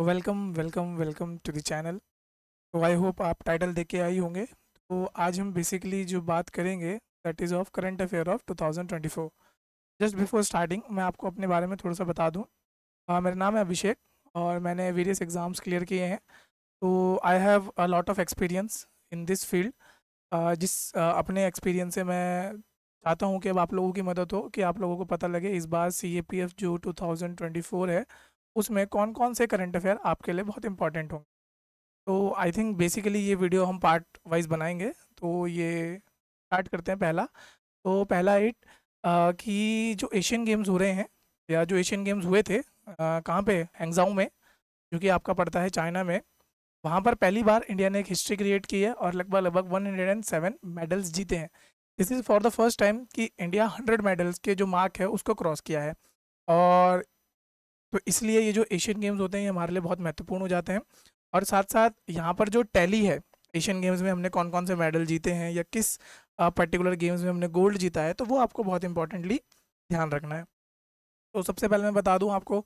Welcome to the channel. तो I hope आप title देख के आई होंगे। तो आज हम बेसिकली जो बात करेंगे that is of current affair of 2024। Just before starting मैं आपको अपने बारे में थोड़ा सा बता दूं। मेरा नाम है अभिषेक और मैंने वेरियस एग्ज़ाम्स क्लियर किए हैं। तो I have a lot of experience in this field, जिस अपने एक्सपीरियंस से मैं चाहता हूँ कि अब आप लोगों की मदद हो कि आप लोगों को पता लगे इस बार CAPF जो 2024 है उसमें कौन कौन से करंट अफेयर आपके लिए बहुत इंपॉर्टेंट होंगे। तो आई थिंक बेसिकली ये वीडियो हम पार्ट वाइज बनाएंगे। तो ये स्टार्ट करते हैं। पहला इट कि जो एशियन गेम्स हो रहे हैं या जो एशियन गेम्स हुए थे कहाँ पे, हैंगजाऊ में, जो कि आपका पड़ता है चाइना में। वहाँ पर पहली बार इंडिया ने एक हिस्ट्री क्रिएट की है और लगभग 107 मेडल्स जीते हैं। This is for the first time कि इंडिया 100 मेडल्स के जो मार्क है उसको क्रॉस किया है। और तो इसलिए ये जो एशियन गेम्स होते हैं ये हमारे लिए बहुत महत्वपूर्ण हो जाते हैं। और साथ साथ यहाँ पर जो टैली है एशियन गेम्स में हमने कौन कौन से मेडल जीते हैं या किस पर्टिकुलर गेम्स में हमने गोल्ड जीता है, तो वो आपको बहुत इंपॉर्टेंटली ध्यान रखना है। तो सबसे पहले मैं बता दूं आपको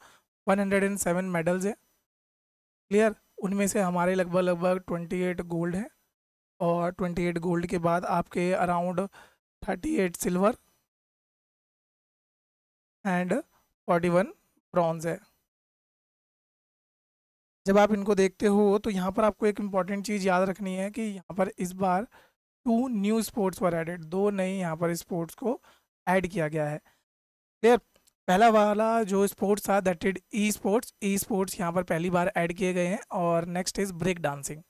107 मेडल्स है, क्लियर। उनमें से हमारे लगभग 28 गोल्ड हैं और 28 गोल्ड के बाद आपके अराउंड 38 सिल्वर एंड 41 ब्रॉन्ज है। जब आप इनको देखते हो तो यहाँ पर आपको एक इम्पॉर्टेंट चीज़ याद रखनी है कि यहाँ पर इस बार 2 न्यू स्पोर्ट्स वर एडेड, 2 नए यहाँ पर स्पोर्ट्स को ऐड किया गया है, क्लियर। पहला वाला जो स्पोर्ट्स था दैट इज ई स्पोर्ट्स यहाँ पर पहली बार ऐड किए गए हैं। और नेक्स्ट इज़ ब्रेक डांसिंग।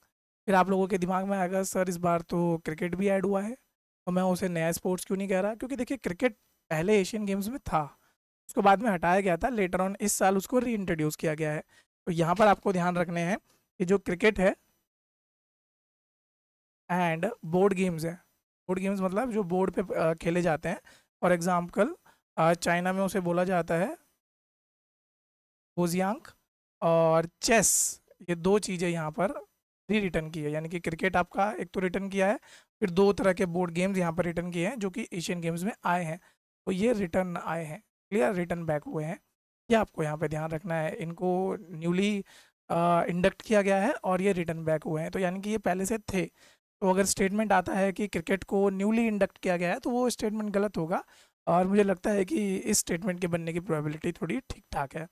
फिर आप लोगों के दिमाग में आएगा सर इस बार तो क्रिकेट भी ऐड हुआ है, तो मैं उसे नया स्पोर्ट्स क्यों नहीं कह रहा, क्योंकि देखिए क्रिकेट पहले एशियन गेम्स में था, उसको बाद में हटाया गया था, लेटर ऑन इस साल उसको रीइंट्रोड्यूस किया गया है। तो यहाँ पर आपको ध्यान रखने हैं कि जो क्रिकेट है एंड बोर्ड गेम्स है, बोर्ड गेम्स मतलब जो बोर्ड पे खेले जाते हैं। फॉर एग्जांपल चाइना में उसे बोला जाता है गोजियांग, और चेस, ये 2 चीज़ें यहाँ पर री रिटर्न की है। यानी कि क्रिकेट आपका एक तो रिटर्न किया है, फिर 2 तरह के बोर्ड गेम्स यहाँ पर रिटर्न किए हैं जो कि एशियन गेम्स में आए हैं। तो ये रिटर्न आए हैं, क्लियर, रिटर्न बैक हुए हैं। ये आपको यहाँ पे ध्यान रखना है। इनको न्यूली इंडक्ट किया गया है और ये रिटर्न बैक हुए हैं, तो यानी कि ये पहले से थे। तो अगर स्टेटमेंट आता है कि क्रिकेट को न्यूली इंडक्ट किया गया है तो वो स्टेटमेंट गलत होगा, और मुझे लगता है कि इस स्टेटमेंट के बनने की प्रोबेबिलिटी थोड़ी ठीक ठाक है।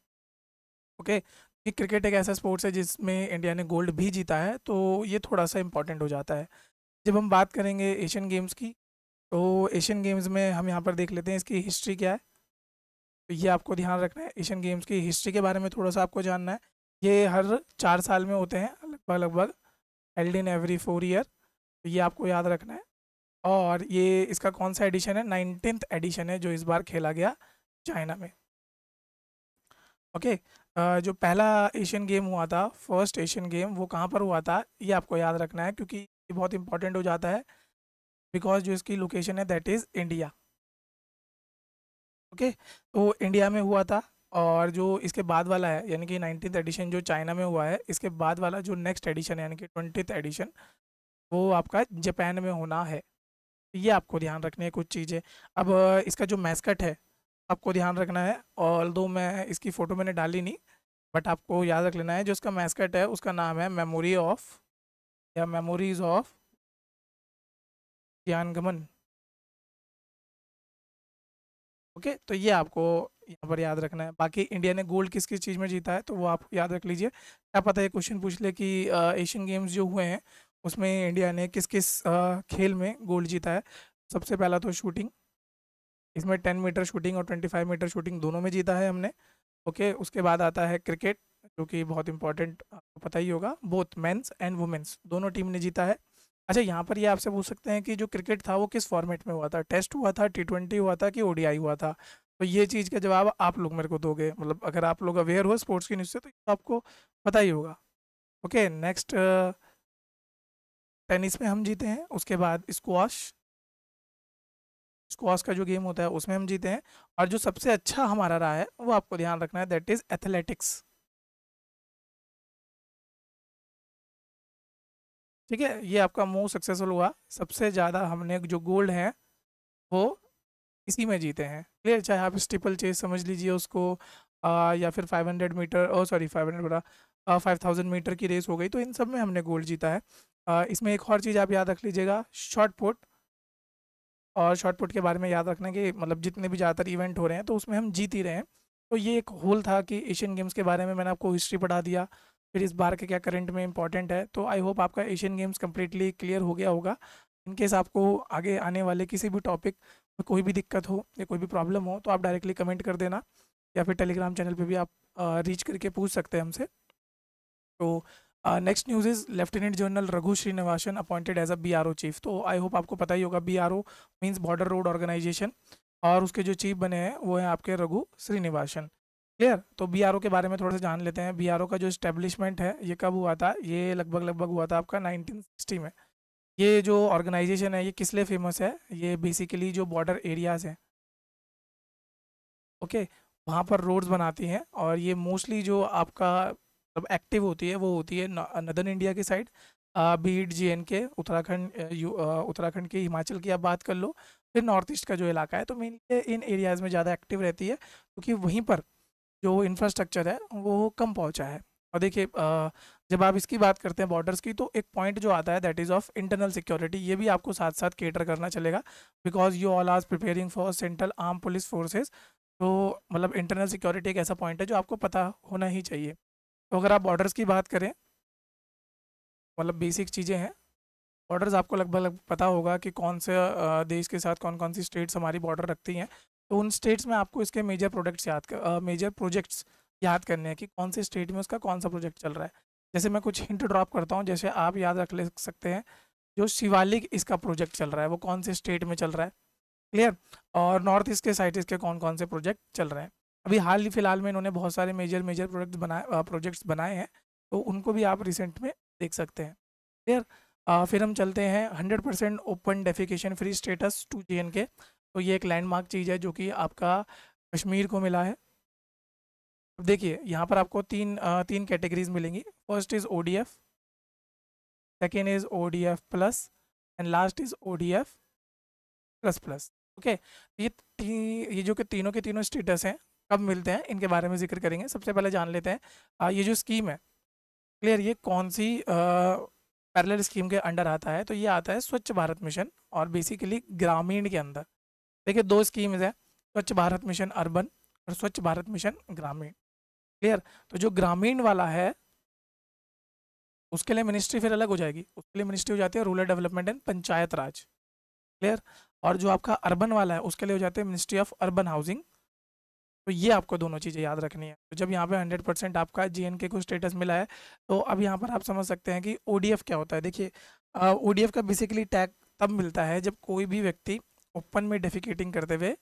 ओके, कि क्रिकेट एक ऐसा स्पोर्ट्स है जिसमें इंडिया ने गोल्ड भी जीता है, तो ये थोड़ा सा इम्पॉर्टेंट हो जाता है। जब हम बात करेंगे एशियन गेम्स की, तो एशियन गेम्स में हम यहाँ पर देख लेते हैं इसकी हिस्ट्री क्या है। तो ये आपको ध्यान रखना है, एशियन गेम्स की हिस्ट्री के बारे में थोड़ा सा आपको जानना है। ये हर 4 साल में होते हैं लगभग, हेल्ड इन एवरी 4 ईयर, तो ये आपको याद रखना है। और ये इसका कौन सा एडिशन है, 19th एडिशन है, जो इस बार खेला गया चाइना में। ओके, जो पहला एशियन गेम हुआ था, फर्स्ट एशियन गेम, वो कहाँ पर हुआ था ये आपको याद रखना है, क्योंकि ये बहुत इंपॉर्टेंट हो जाता है बिकॉज जो इसकी लोकेशन है दैट इज़ इंडिया। ओके, तो इंडिया में हुआ था। और जो इसके बाद वाला है यानी कि 19th एडिशन जो चाइना में हुआ है, इसके बाद वाला जो नेक्स्ट एडिशन है यानी कि 20th एडिशन, वो आपका जापान में होना है। ये आपको ध्यान रखने है कुछ चीज़ें। अब इसका जो मैस्कट है आपको ध्यान रखना है, ऑल्दो मैं इसकी फ़ोटो मैंने डाली नहीं, बट आपको याद रख लेना है। जो इसका मैस्कट है उसका नाम है मेमोरीज़ ऑफ तियांगमन। ओके, तो ये आपको यहाँ पर याद रखना है। बाकी इंडिया ने गोल्ड किस किस चीज़ में जीता है तो वो आप याद रख लीजिए। क्या पता ये क्वेश्चन पूछ ले कि एशियन गेम्स जो हुए हैं उसमें इंडिया ने किस किस खेल में गोल्ड जीता है। सबसे पहला तो शूटिंग, इसमें 10 मीटर शूटिंग और 25 मीटर शूटिंग दोनों में जीता है हमने। ओके, उसके बाद आता है क्रिकेट, जो कि बहुत इंपॉर्टेंट आपको पता ही होगा, बोथ मेन्स एंड वुमेन्स दोनों टीम ने जीता है। अच्छा, यहाँ पर ये आपसे पूछ सकते हैं कि जो क्रिकेट था वो किस फॉर्मेट में हुआ था, टेस्ट हुआ था, T20 हुआ था कि ODI हुआ था। तो ये चीज़ का जवाब आप लोग मेरे को दोगे, मतलब अगर आप लोग अवेयर हो स्पोर्ट्स की न्यूज़ से तो आपको पता ही होगा। ओके, नेक्स्ट टेनिस में हम जीते हैं, उसके बाद स्क्वाश का जो गेम होता है उसमें हम जीते हैं। और जो सबसे अच्छा हमारा रहा है वो आपको ध्यान रखना है, दैट इज़ एथलेटिक्स, ठीक है। ये आपका मोस्ट सक्सेसफुल हुआ, सबसे ज़्यादा हमने जो गोल्ड है वो इसी में जीते हैं, क्लियर। चाहे आप स्टीपल चेज समझ लीजिए उसको, या फिर 500 मीटर 500 बोला 5000 मीटर की रेस हो गई, तो इन सब में हमने गोल्ड जीता है। इसमें एक और चीज़ आप याद रख लीजिएगा, शॉर्ट पुट। और शॉर्ट पुट के बारे में याद रखना कि मतलब जितने भी ज़्यादातर इवेंट हो रहे हैं तो उसमें हम जीत ही रहे हैं। तो ये एक होल था कि एशियन गेम्स के बारे में मैंने आपको हिस्ट्री पढ़ा दिया, फिर इस बार के क्या करंट में इंपॉर्टेंट है। तो आई होप आपका एशियन गेम्स कम्प्लीटली क्लियर हो गया होगा। इनकेस आपको आगे आने वाले किसी भी टॉपिक में कोई भी दिक्कत हो या कोई भी प्रॉब्लम हो तो आप डायरेक्टली कमेंट कर देना, या फिर टेलीग्राम चैनल पे भी आप रीच करके पूछ सकते हैं हमसे। तो next news is lieutenant general Raghu Srinivasan appointed as a BRO chief. तो आई होप आपको पता ही होगा BRO means border road organisation, और उसके जो चीफ बने हैं वो हैं आपके रघु श्रीनिवासन। क्लियर। तो BRO के बारे में थोड़ा सा जान लेते हैं। BRO का जो इस्टेब्लिशमेंट है ये कब हुआ था, ये लगभग हुआ था आपका 1960 में। ये जो ऑर्गेनाइजेशन है ये किस लिए फेमस है, ये बेसिकली जो बॉर्डर एरियाज़ हैं ओके वहाँ पर रोड्स बनाती हैं, और ये मोस्टली जो आपका मतलब एक्टिव होती है वो होती है नदर्न इंडिया की साइड, बीड JNK उत्तराखंड के, हिमाचल की आप बात कर लो, फिर नॉर्थ ईस्ट का जो इलाका है तो मेनली इन एरियाज़ में ज़्यादा एक्टिव रहती है, क्योंकि वहीं पर जो इंफ्रास्ट्रक्चर है वो कम पहुँचा है। और देखिए जब आप इसकी बात करते हैं बॉर्डर्स की, तो एक पॉइंट जो आता है that is of internal security, ये भी आपको साथ साथ केटर करना चलेगा, because you all are preparing for central arm police forces. तो मतलब इंटरनल सिक्योरिटी एक ऐसा पॉइंट है जो आपको पता होना ही चाहिए। तो अगर आप बॉर्डर्स की बात करें, मतलब बेसिक चीज़ें हैं बॉर्डर्स, आपको लगभग पता होगा कि कौन से देश के साथ कौन कौन सी स्टेट्स हमारी बॉर्डर रखती हैं। तो उन स्टेट्स में आपको इसके मेजर प्रोजेक्ट्स याद करने हैं कि कौन से स्टेट में उसका कौन सा प्रोजेक्ट चल रहा है। जैसे मैं कुछ हिंट ड्रॉप करता हूँ, जैसे आप याद रख ले सकते हैं जो शिवालिक इसका प्रोजेक्ट चल रहा है वो कौन से स्टेट में चल रहा है। क्लियर। और नॉर्थ ईस्ट के साइड इसके कौन कौन से प्रोजेक्ट चल रहे हैं। अभी हाल ही फिलहाल में इन्होंने बहुत सारे मेजर प्रोजेक्ट्स बनाए हैं, तो उनको भी आप रिसेंट में देख सकते हैं। क्लियर। फिर हम चलते हैं 100% open defecation free status to JNK। तो ये एक लैंडमार्क चीज़ है जो कि आपका कश्मीर को मिला है। देखिए यहाँ पर आपको तीन कैटेगरीज मिलेंगी। First is ODF, second is ODF+ and last is ODF++। Okay ये जो के तीनों स्टेटस हैं कब मिलते हैं इनके बारे में जिक्र करेंगे। सबसे पहले जान लेते हैं ये जो स्कीम है, क्लियर, ये कौन सी पैरेलल स्कीम के अंडर आता है। तो ये आता है स्वच्छ भारत मिशन, और बेसिकली ग्रामीण के अंदर देखिए दो स्कीम्स हैं, स्वच्छ भारत मिशन अर्बन और स्वच्छ भारत मिशन ग्रामीण। क्लियर। तो जो ग्रामीण वाला है उसके लिए मिनिस्ट्री फिर अलग हो जाएगी, उसके लिए मिनिस्ट्री हो जाती है rural development and panchayat Raj. Clear. और जो आपका अर्बन वाला है उसके लिए हो जाते हैं मिनिस्ट्री ऑफ अर्बन हाउसिंग। तो ये आपको दोनों चीज़ें याद रखनी है। तो जब यहाँ पे 100% आपका JNK को स्टेटस मिला है, तो अब यहाँ पर आप समझ सकते हैं कि ODF क्या होता है। देखिए ODF का बेसिकली टैग तब मिलता है जब कोई भी व्यक्ति ओपन में डेफिकेटिंग करते हुए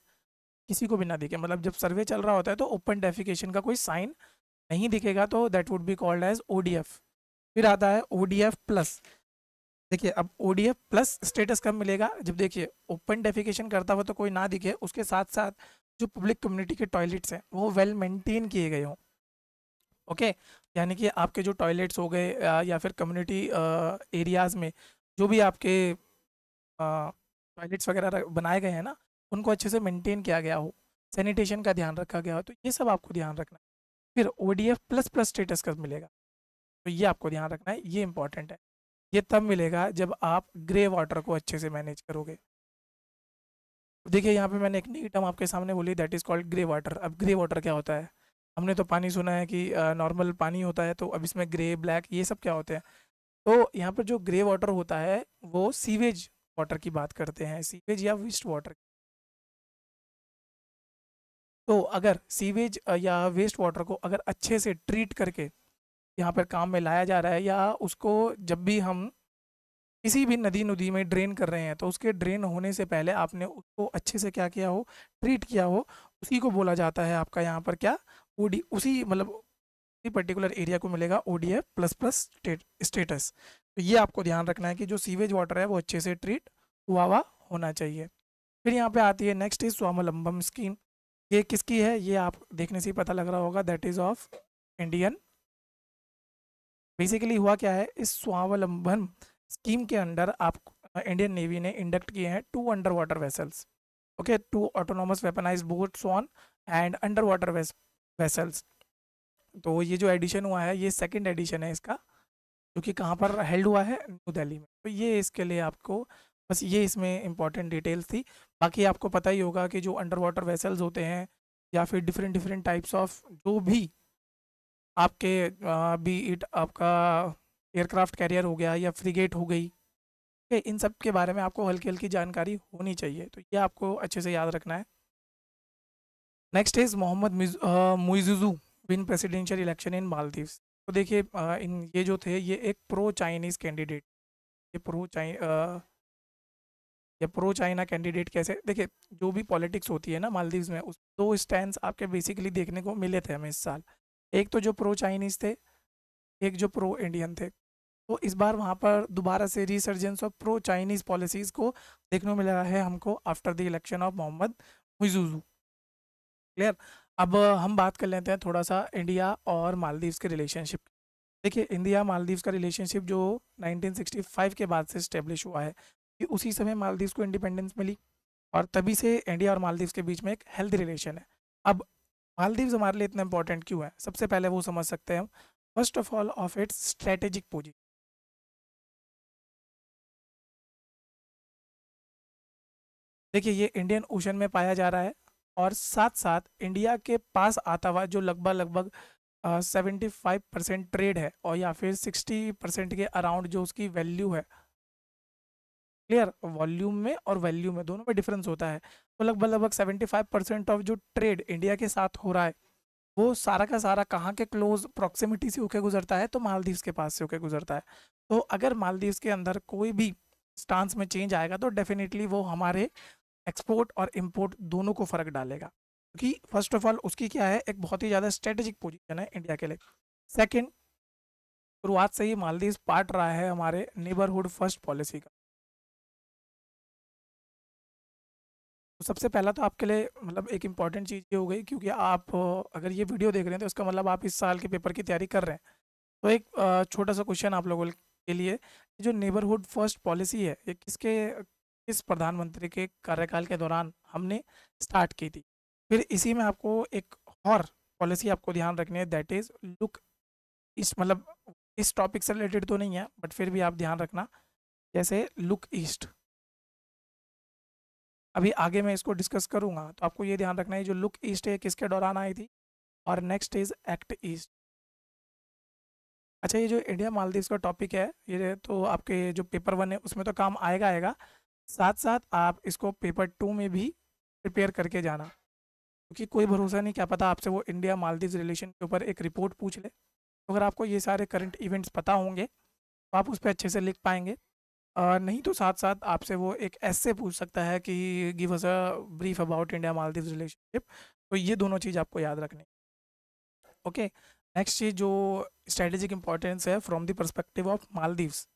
किसी को भी ना दिखे, मतलब जब सर्वे चल रहा होता है तो ओपन डेफिकेशन का कोई साइन नहीं दिखेगा, तो that would be called as ODF। फिर आता है ODF+। देखिए अब ODF+ स्टेटस कब मिलेगा, जब देखिए ओपन डेफिकेशन करता हुआ तो कोई ना दिखे, उसके साथ साथ जो पब्लिक कम्युनिटी के टॉयलेट्स हैं वो वेल मेंटेन किए गए हों। ओके, यानी कि आपके जो टॉयलेट्स हो गए या फिर कम्युनिटी एरियाज़ में जो भी आपके टॉयलेट्स वगैरह बनाए गए हैं ना, उनको अच्छे से मेंटेन किया गया हो, सैनिटेशन का ध्यान रखा गया हो, तो ये सब आपको ध्यान रखना है। फिर ODF++ स्टेटस कब मिलेगा, तो ये आपको ध्यान रखना है, ये इंपॉर्टेंट है। ये तब मिलेगा जब आप ग्रे वाटर को अच्छे से मैनेज करोगे। देखिए यहाँ पे मैंने एक नई टर्म आपके सामने बोली, that is called grey water. अब ग्रे वाटर क्या होता है, हमने तो पानी सुना है कि नॉर्मल पानी होता है, तो अब इसमें ग्रे ब्लैक ये सब क्या होते हैं। तो यहाँ पर जो ग्रे वाटर होता है वो सीवेज वाटर की बात करते हैं, सीवेज या वेस्ट वाटर। तो अगर सीवेज या वेस्ट वाटर को अगर अच्छे से ट्रीट करके यहाँ पर काम में लाया जा रहा है, या उसको जब भी हम किसी भी नदी में ड्रेन कर रहे हैं तो उसके ड्रेन होने से पहले आपने उसको अच्छे से क्या किया हो, ट्रीट किया हो, उसी को बोला जाता है आपका यहाँ पर क्या उसी पर्टिकुलर एरिया को मिलेगा ODF++ स्टेटस। तो ये आपको ध्यान रखना है कि जो सीवेज वाटर है वो अच्छे से ट्रीट हुआ होना चाहिए। फिर यहाँ पर आती है नेक्स्ट इज स्वावलंबन स्कीम। ये किसकी है ये आप देखने से ही पता लग रहा होगा, that is of Indian. Basically हुआ क्या है, इस स्वावलंबन स्कीम के अंडर आप इंडियन नेवी ने इंडक्ट किए हैं 2 under water vessels, okay, 2 autonomous weaponise boats on and under water vessels. तो ये जो एडिशन हुआ है ये सेकंड एडिशन है इसका, जो कि कहाँ पर हेल्ड हुआ है, न्यू दिल्ली में। तो ये इसके लिए आपको बस ये इसमें इम्पॉर्टेंट डिटेल्स थी। बाकी आपको पता ही होगा कि जो अंडर वाटर वेसल्स होते हैं या फिर डिफरेंट टाइप्स ऑफ जो भी आपके बी इट आपका एयरक्राफ्ट कैरियर हो गया या फ्रिगेट हो गई, इन सब के बारे में आपको हल्की हल्की जानकारी होनी चाहिए। तो ये आपको अच्छे से याद रखना है। Next is Mohammed Muizzu win presidential election in Maldives. तो देखिए इन ये जो थे ये एक प्रो चाइनीज़ कैंडिडेट, ये प्रो चाइना कैंडिडेट। कैसे देखिए, जो भी पॉलिटिक्स होती है ना मालदीव्स में, उस दो स्टैंड आपके बेसिकली देखने को मिले थे हमें इस साल, एक तो जो प्रो चाइनीज़ थे, एक जो प्रो इंडियन थे। तो इस बार वहाँ पर दोबारा से resurgence of pro Chinese policies को देखने को मिला है हमको after the election of Mohammed Muizzu. Clear. अब हम बात कर लेते हैं थोड़ा सा इंडिया और मालदीव्स के रिलेशनशिप। देखिए इंडिया मालदीव्स का रिलेशनशिप जो 1965 के बाद से इस्टेब्लिश हुआ है, कि उसी समय मालदीव्स को इंडिपेंडेंस मिली और तभी से इंडिया और मालदीव्स के बीच में एक हेल्दी रिलेशन है। अब मालदीव्स हमारे लिए इतना इंपॉर्टेंट क्यों है, सबसे पहले वो समझ सकते हैं हम। First of all of its strategic position. देखिए ये इंडियन ओशन में पाया जा रहा है और साथ साथ इंडिया के पास आता हुआ जो लगभग 75% ट्रेड है और या फिर 60% के अराउंड जो उसकी वैल्यू है। क्लियर, वॉल्यूम में और वैल्यू में दोनों में डिफरेंस होता है। तो लगभग 75% ऑफ जो ट्रेड इंडिया के साथ हो रहा है वो सारा का सारा कहाँ के क्लोज प्रॉक्सिमिटी से होके गुजरता है, तो मालदीव्स के पास से होके गुजरता है। तो अगर मालदीव्स के अंदर कोई भी स्टांस में चेंज आएगा तो डेफिनेटली वो हमारे एक्सपोर्ट और इंपोर्ट दोनों को फ़र्क डालेगा, क्योंकि फर्स्ट ऑफ ऑल उसकी क्या है, एक बहुत ही ज़्यादा स्ट्रेटेजिक पोजीशन है इंडिया के लिए। सेकंड, शुरुआत से ही मालदीव्स पार्ट रहा है हमारे नेबरहुड फर्स्ट पॉलिसी का। तो सबसे पहला तो आपके लिए मतलब एक इम्पॉर्टेंट चीज़ ये हो गई, क्योंकि आप अगर ये वीडियो देख रहे हैं तो इसका मतलब आप इस साल के पेपर की तैयारी कर रहे हैं। तो एक छोटा सा क्वेश्चन आप लोगों के लिए, जो नेबरहुड फर्स्ट पॉलिसी है ये किस प्रधानमंत्री के कार्यकाल के दौरान हमने स्टार्ट की थी। फिर इसी में आपको एक और पॉलिसी आपको ध्यान रखनी है, दैट इज़ लुक ईस्ट। मतलब इस टॉपिक से रिलेटेड तो नहीं है बट फिर भी आप ध्यान रखना, जैसे लुक ईस्ट, अभी आगे मैं इसको डिस्कस करूँगा। तो आपको ये ध्यान रखना है जो लुक ईस्ट है किसके दौरान आई थी। और नेक्स्ट इज़ एक्ट ईस्ट। अच्छा, ये जो इंडिया मालदीव्स का टॉपिक है ये तो आपके जो पेपर 1 है उसमें तो काम आएगा, साथ साथ आप इसको पेपर 2 में भी प्रिपेयर करके जाना, क्योंकि कोई भरोसा नहीं, क्या पता आपसे वो इंडिया मालदीव्स रिलेशन के ऊपर एक रिपोर्ट पूछ ले। तो अगर आपको ये सारे करंट इवेंट्स पता होंगे तो आप उस पर अच्छे से लिख पाएंगे, नहीं तो साथ साथ आपसे वो एक ऐसे पूछ सकता है कि give us a brief about India Maldives relationship. तो ये दोनों चीज़ आपको याद रखनी। ओके, नेक्स्ट चीज़ जो स्ट्रेटेजिक इंपॉर्टेंस है from the perspective of Maldives,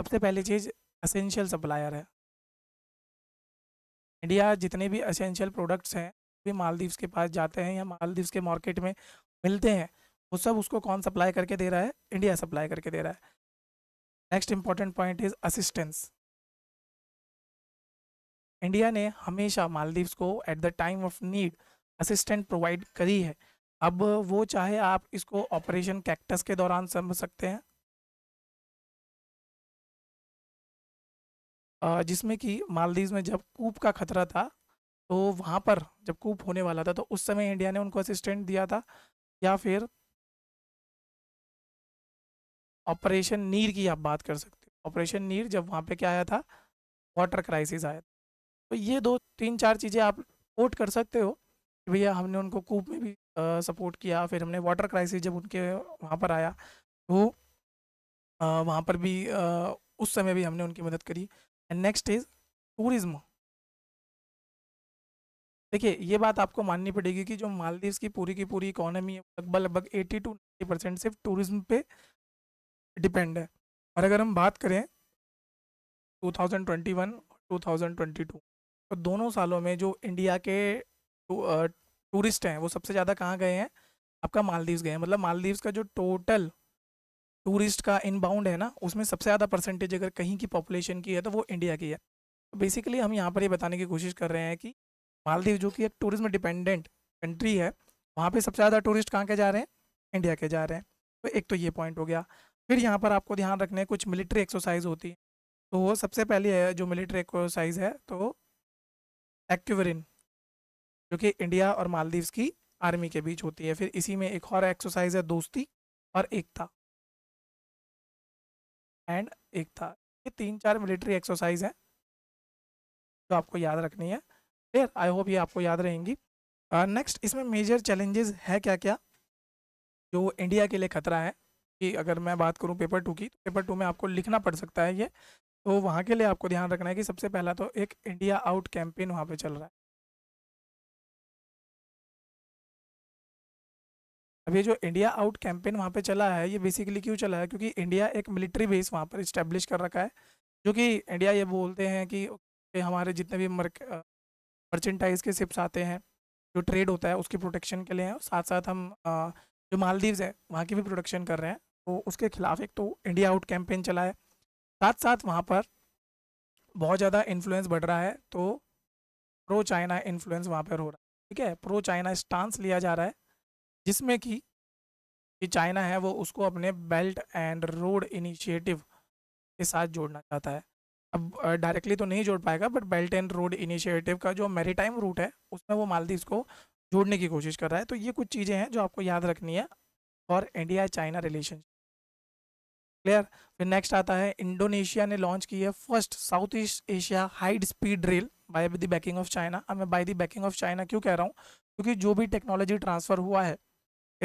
सबसे पहली चीज़ एसेंशियल सप्लायर है। इंडिया जितने भी एसेंशियल प्रोडक्ट्स हैं भी मालदीव्स के पास जाते हैं या मालदीव्स के मार्केट में मिलते हैं, वो सब उसको कौन सप्लाई करके दे रहा है, इंडिया सप्लाई करके दे रहा है। Next important point is assistance. India ने हमेशा मालदीव्स को at the time of need assistant provide करी है। अब वो चाहे आप इसको ऑपरेशन कैक्टस के दौरान समझ सकते हैं, जिसमें कि मालदीव्स में जब कूप का खतरा था, तो वहाँ पर जब कूप होने वाला था तो उस समय इंडिया ने उनको असिस्टेंट दिया था, या फिर ऑपरेशन नीर की आप बात कर सकते हो। ऑपरेशन नीर जब वहाँ पे क्या आया था, वाटर क्राइसिस आया था। तो ये 2-3-4 चीज़ें आप कोट कर सकते हो कि भैया हमने उनको कूप में भी सपोर्ट किया, फिर हमने वाटर क्राइसिस जब उनके वहाँ पर आया तो वहाँ पर भी उस समय भी हमने उनकी मदद करी। And next is tourism. देखिए ये बात आपको माननी पड़ेगी कि जो मालदीव्स की पूरी इकोनॉमी है लगभग 80-90% सिर्फ टूरिज्म पे डिपेंड है। और अगर हम बात करें 2021 और 2022 तो दोनों सालों में जो इंडिया के टूरिस्ट हैं वो सबसे ज़्यादा कहाँ गए हैं, आपका मालदीव्स गए हैं। मतलब मालदीव्स का जो टोटल टूरिस्ट का इनबाउंड है ना, उसमें सबसे ज़्यादा परसेंटेज अगर कहीं की पॉपुलेशन की है तो वो इंडिया की है। तो बेसिकली हम यहाँ पर ये बताने की कोशिश कर रहे हैं कि मालदीव जो कि एक टूरिज्म डिपेंडेंट कंट्री है, वहाँ पे सबसे ज़्यादा टूरिस्ट कहाँ के जा रहे हैं, इंडिया के जा रहे हैं। तो एक तो ये पॉइंट हो गया। फिर यहाँ पर आपको ध्यान रखना है कुछ मिलिट्री एक्सरसाइज होती है, तो वो सबसे पहले है जो मिलिट्री एक्सरसाइज है तो एक्यूवरिन, जो कि इंडिया और मालदीव्स की आर्मी के बीच होती है। फिर इसी में एक और एक्सरसाइज है दोस्ती और एकता एंड एकता। ये 3-4 मिलिट्री एक्सरसाइज हैं जो आपको याद रखनी है। क्लियर, आई होप ये आपको याद रहेंगी। नेक्स्ट इसमें मेजर चैलेंजेस है क्या क्या जो इंडिया के लिए खतरा है, कि अगर मैं बात करूं पेपर 2 की, तो पेपर 2 में आपको लिखना पड़ सकता है ये। तो वहाँ के लिए आपको ध्यान रखना है कि सबसे पहला तो एक इंडिया आउट कैंपेन वहाँ पर चल रहा है। अब ये जो इंडिया आउट कैंपेन वहाँ पे चला है, ये बेसिकली क्यों चला है, क्योंकि इंडिया एक मिलिट्री बेस वहाँ पर इस्टेब्लिश कर रखा है, जो कि इंडिया ये बोलते हैं कि हमारे जितने भी मर्चेंटाइज के शिप्स आते हैं, जो ट्रेड होता है उसकी प्रोटेक्शन के लिए है। साथ साथ हम जो मालदीव्स है वहाँ की भी प्रोटेक्शन कर रहे हैं, तो उसके खिलाफ एक तो इंडिया आउट कैंपेन चला है। साथ साथ वहाँ पर बहुत ज़्यादा इन्फ्लुएंस बढ़ रहा है, तो प्रो चाइना इन्फ्लुएंस वहाँ पर हो रहा है, ठीक है, प्रो चाइना स्टांस लिया जा रहा है, जिसमें कि चाइना है वो उसको अपने बेल्ट एंड रोड इनिशिएटिव के साथ जोड़ना चाहता है। अब डायरेक्टली तो नहीं जोड़ पाएगा, but belt and road initiative का जो मैरीटाइम रूट है उसमें वो मालदीव्स को जोड़ने की कोशिश कर रहा है। तो ये कुछ चीज़ें हैं जो आपको याद रखनी है और इंडिया चाइना रिलेशनशिप। क्लियर। फिर नेक्स्ट आता है इंडोनेशिया ने लॉन्च की है first south east Asia high speed rail by the backing of China. अब मैं by the backing of China क्यों कह रहा हूँ, क्योंकि जो भी टेक्नोलॉजी ट्रांसफ़र हुआ है,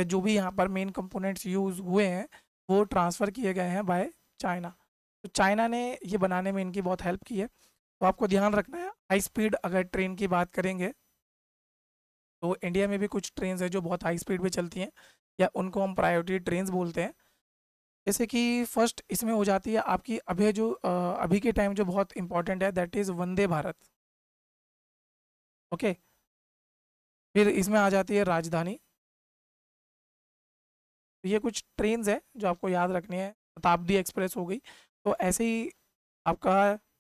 जो भी यहाँ पर मेन कंपोनेंट्स यूज़ हुए हैं, वो ट्रांसफ़र किए गए हैं बाय चाइना। तो चाइना ने ये बनाने में इनकी बहुत हेल्प की है। तो आपको ध्यान रखना है, हाई स्पीड अगर ट्रेन की बात करेंगे तो इंडिया में भी कुछ ट्रेन्स हैं जो बहुत हाई स्पीड पे चलती हैं, या उनको हम प्रायोरिटी ट्रेन्स बोलते हैं। जैसे कि फर्स्ट इसमें हो जाती है आपकी अभी के टाइम जो बहुत इंपॉर्टेंट है, that is Vande Bharat. Okay. फिर इसमें आ जाती है राजधानी। ये कुछ ट्रेन्स हैं जो आपको याद रखनी है। शताब्दी एक्सप्रेस हो गई। तो ऐसे ही आपका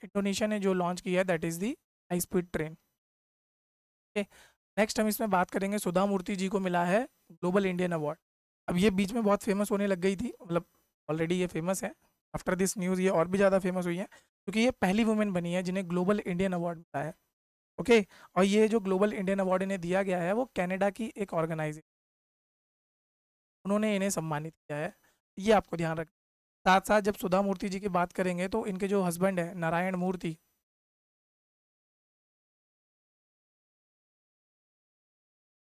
इंडोनेशिया ने जो लॉन्च किया है that is the high speed train. Okay. Next हम इसमें बात करेंगे, सुधा मूर्ति जी को मिला है ग्लोबल इंडियन अवार्ड। अब ये बीच में बहुत फेमस होने लग गई थी, मतलब ऑलरेडी ये फेमस है, आफ्टर दिस न्यूज़ ये और भी ज़्यादा फेमस हुई है, क्योंकि ये पहली वुमेन बनी है जिन्हें ग्लोबल इंडियन अवार्ड मिला है। ओके। और ये जो ग्लोबल इंडियन अवार्ड इन्हें दिया गया है वो कैनेडा की एक ऑर्गेनाइजेशन, उन्होंने इन्हें सम्मानित किया है, ये आपको ध्यान रखना। साथ साथ जब सुधा मूर्ति जी की बात करेंगे तो इनके जो हस्बैंड है नारायण मूर्ति,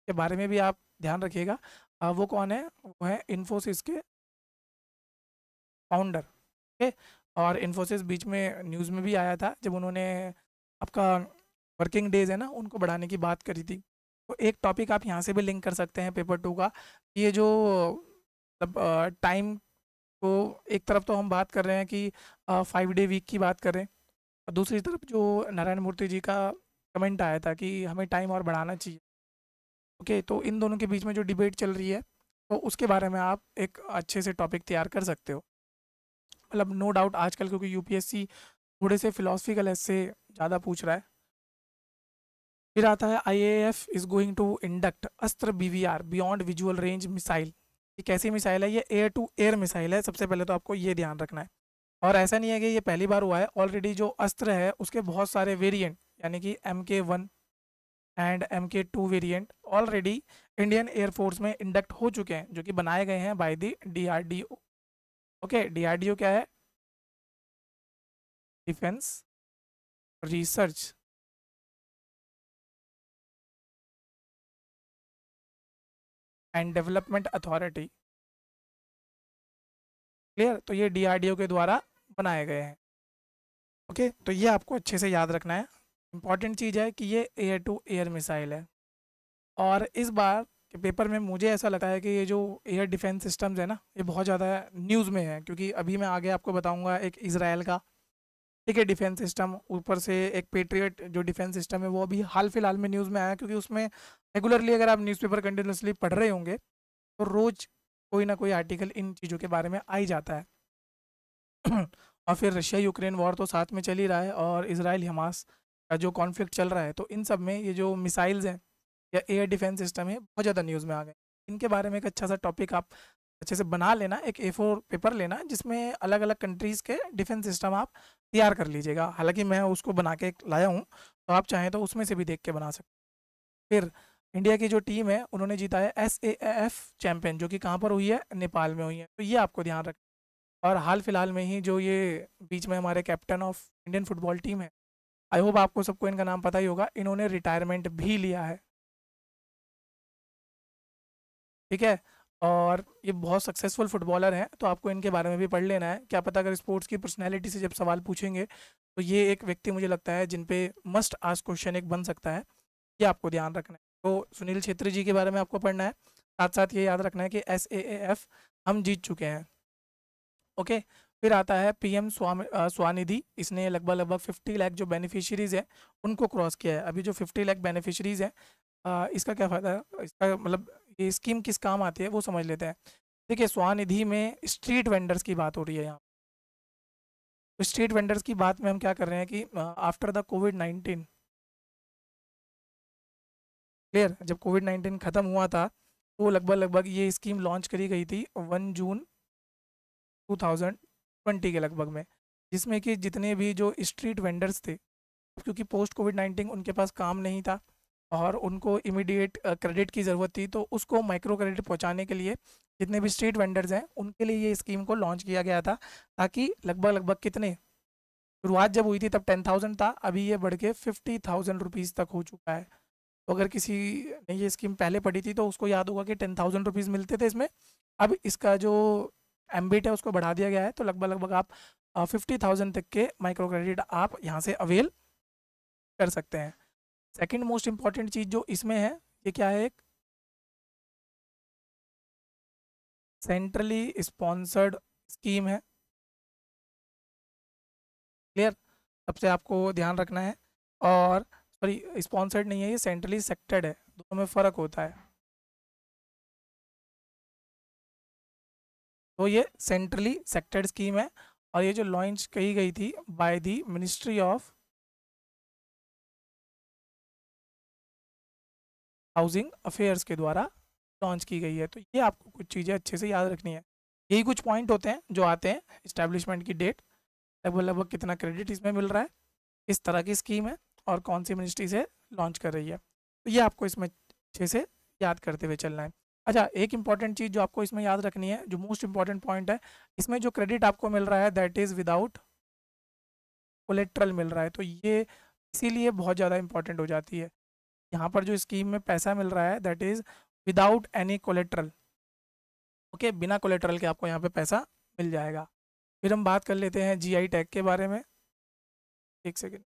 के बारे में भी आप ध्यान रखिएगा। वो कौन है, वो है इन्फोसिस के फाउंडर। ओके। और इन्फोसिस बीच में न्यूज़ में भी आया था जब उन्होंने आपका वर्किंग डेज है ना, उनको बढ़ाने की बात करी थी। तो एक टॉपिक आप यहाँ से भी लिंक कर सकते हैं पेपर 2 का। ये जो मतलब टाइम को, एक तरफ तो हम बात कर रहे हैं कि 5-day वीक की बात करें, और दूसरी तरफ जो नारायण मूर्ति जी का कमेंट आया था कि हमें टाइम और बढ़ाना चाहिए। ओके। तो इन दोनों के बीच में जो डिबेट चल रही है, तो उसके बारे में आप एक अच्छे से टॉपिक तैयार कर सकते हो। मतलब नो डाउट आजकल क्योंकि UPSC थोड़े से फिलोसफिकल ऐसे ज़्यादा पूछ रहा है। फिर आता है IAF is going to induct Astra BVR beyond visual range missile. ये कैसी मिसाइल है, ये एयर-टू-एयर मिसाइल है। सबसे पहले तो आपको ये ध्यान रखना है, और ऐसा नहीं है कि ये पहली बार हुआ है। ऑलरेडी जो अस्त्र है उसके बहुत सारे वेरिएंट, यानी कि MK-1 and MK-2 variant already Indian air force में इंडक्ट हो चुके हैं, जो कि बनाए गए हैं by the DRDO। Okay. DRDO क्या है, defence research and development authority. Clear. तो ये DRDO के द्वारा बनाए गए हैं। ओके। तो ये आपको अच्छे से याद रखना है। इम्पॉर्टेंट चीज़ है कि ये एयर-टू-एयर मिसाइल है, और इस बार के पेपर में मुझे ऐसा लगा है कि ये जो एयर डिफेंस सिस्टम्स है ना, ये बहुत ज़्यादा न्यूज़ में है, क्योंकि अभी मैं आगे आपको बताऊंगा एक इसराइल का, ठीक है, डिफेंस सिस्टम, ऊपर से एक पेट्रियट जो डिफेंस सिस्टम है वो अभी हाल फिलहाल में न्यूज़ में आया, क्योंकि उसमें रेगुलरली अगर आप न्यूज़पेपर कंटिन्यूसली पढ़ रहे होंगे तो रोज़ कोई ना कोई आर्टिकल इन चीज़ों के बारे में आ ही जाता है। और फिर रशिया यूक्रेन वॉर तो साथ में चल ही रहा है, और इसराइल हमास का जो कॉन्फ्लिक्ट चल रहा है, तो इन सब में ये जो मिसाइल्स हैं या एयर डिफेंस सिस्टम है, बहुत ज़्यादा न्यूज़ में आ गए। इनके बारे में एक अच्छा सा टॉपिक आप अच्छे से बना लेना, एक A4 पेपर लेना जिसमें अलग अलग कंट्रीज़ के डिफेंस सिस्टम आप तैयार कर लीजिएगा। हालांकि मैं उसको बना के लाया हूँ, तो आप चाहें तो उसमें से भी देख के बना सकते हैं। फिर इंडिया की जो टीम है उन्होंने जीता है SAAF चैम्पियन, जो कि कहाँ पर हुई है, नेपाल में हुई है, तो ये आपको ध्यान रखना। और हाल फिलहाल में ही जो ये बीच में हमारे captain of Indian football team है, आई होप आपको सबको इनका नाम पता ही होगा, इन्होंने रिटायरमेंट भी लिया है, ठीक है। और ये बहुत सक्सेसफुल फुटबॉलर हैं, तो आपको इनके बारे में भी पढ़ लेना है। क्या पता अगर स्पोर्ट्स की पर्सनैलिटी से जब सवाल पूछेंगे तो ये एक व्यक्ति मुझे लगता है जिन पे मस्ट आस्क क्वेश्चन एक बन सकता है, ये आपको ध्यान रखना है। तो सुनील छेत्री जी के बारे में आपको पढ़ना है, साथ साथ ये याद रखना है कि SAAF हम जीत चुके हैं, ओके। फिर आता है PM स्वानिधि, इसने लगभग 50 लाख जो बेनिफिशरीज़ हैं उनको क्रॉस किया है। अभी जो 50 लाख बेनिफिशरीज़ हैं, इसका क्या फ़ायदा है, इसका मतलब ये स्कीम किस काम आती है वो समझ लेते हैं। देखिए स्वानिधि में स्ट्रीट वेंडर्स की बात हो रही है यहाँ। तो स्ट्रीट वेंडर्स की बात में हम क्या कर रहे हैं कि आफ्टर द COVID-19, क्लियर, जब COVID-19 ख़त्म हुआ था तो लगभग ये स्कीम लॉन्च करी गई थी 1 जून 2020 के लगभग में, जिसमें कि जितने भी जो स्ट्रीट वेंडर्स थे, क्योंकि पोस्ट COVID-19 उनके पास काम नहीं था और उनको इमीडिएट क्रेडिट की ज़रूरत थी, तो उसको माइक्रो क्रेडिट पहुंचाने के लिए जितने भी स्ट्रीट वेंडर्स हैं उनके लिए ये स्कीम को लॉन्च किया गया था, ताकि लगभग कितने, शुरुआत जब हुई थी तब 10,000 था, अभी ये बढ़ के 50,000 रुपीज़ तक हो चुका है। तो अगर किसी ने ये स्कीम पहले पढ़ी थी तो उसको याद होगा कि 10,000 रुपीज़ मिलते थे इसमें, अब इसका जो एम्बिट है उसको बढ़ा दिया गया है, तो लगभग आप 50,000 तक के माइक्रो क्रेडिट आप यहाँ से अवेल कर सकते हैं। सेकेंड मोस्ट इम्पॉर्टेंट चीज़ जो इसमें है, ये क्या है, एक सेंट्रली स्पॉन्सर्ड स्कीम है, क्लियर, सबसे आपको ध्यान रखना है। और सॉरी, स्पॉन्सर्ड नहीं है ये, सेंट्रली सेक्टेड है, दोनों में फ़र्क होता है। तो ये सेंट्रली सेक्टेड स्कीम है और ये जो लॉन्च की गई थी by the ministry of housing affairs के द्वारा लॉन्च की गई है। तो ये आपको कुछ चीज़ें अच्छे से याद रखनी है। यही कुछ पॉइंट होते हैं जो आते हैं, इस्टेब्लिशमेंट की डेट, लगभग कितना क्रेडिट इसमें मिल रहा है, किस तरह की स्कीम है और कौन सी मिनिस्ट्री से लॉन्च कर रही है, तो ये आपको इसमें अच्छे से याद करते हुए चलना है। अच्छा, एक इम्पॉर्टेंट चीज़ जो आपको इसमें याद रखनी है, जो मोस्ट इम्पॉर्टेंट पॉइंट है, इसमें जो क्रेडिट आपको मिल रहा है दैट इज़ विदाउट कोलेट्रल मिल रहा है, तो ये इसीलिए बहुत ज़्यादा इम्पॉर्टेंट हो जाती है। यहाँ पर जो स्कीम में पैसा मिल रहा है that is without any collateral, okay, बिना कोलेट्रल के आपको यहाँ पे पैसा मिल जाएगा। फिर हम बात कर लेते हैं GI टैग के बारे में, एक सेकेंड,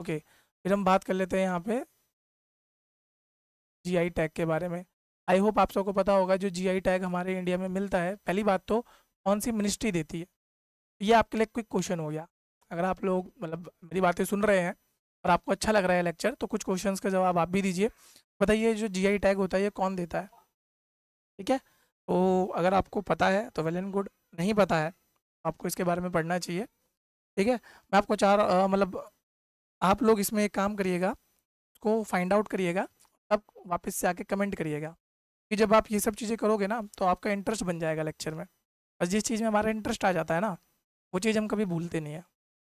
ओके, फिर हम बात कर लेते हैं यहाँ पे GI टैग के बारे में। आई होप आप सबको पता होगा जो GI टैग हमारे इंडिया में मिलता है, पहली बात तो कौन सी मिनिस्ट्री देती है, ये आपके लिए क्विक क्वेश्चन हो गया। अगर आप लोग मतलब मेरी बातें सुन रहे हैं और आपको अच्छा लग रहा है लेक्चर, तो कुछ क्वेश्चंस का जवाब आप भी दीजिए। बताइए जो GI टैग होता है ये कौन देता है, ठीक है। तो अगर आपको पता है तो वेल एंड गुड, नहीं पता है आपको इसके बारे में पढ़ना चाहिए, ठीक है। मैं आपको चार मतलब आप लोग इसमें एक काम करिएगा, उसको फाइंड आउट करिएगा, तब वापस से आके कमेंट करिएगा, कि जब आप ये सब चीज़ें करोगे ना तो आपका इंटरेस्ट बन जाएगा लेक्चर में। और जिस चीज़ में हमारा इंटरेस्ट आ जाता है ना, वो चीज़ हम कभी भूलते नहीं है।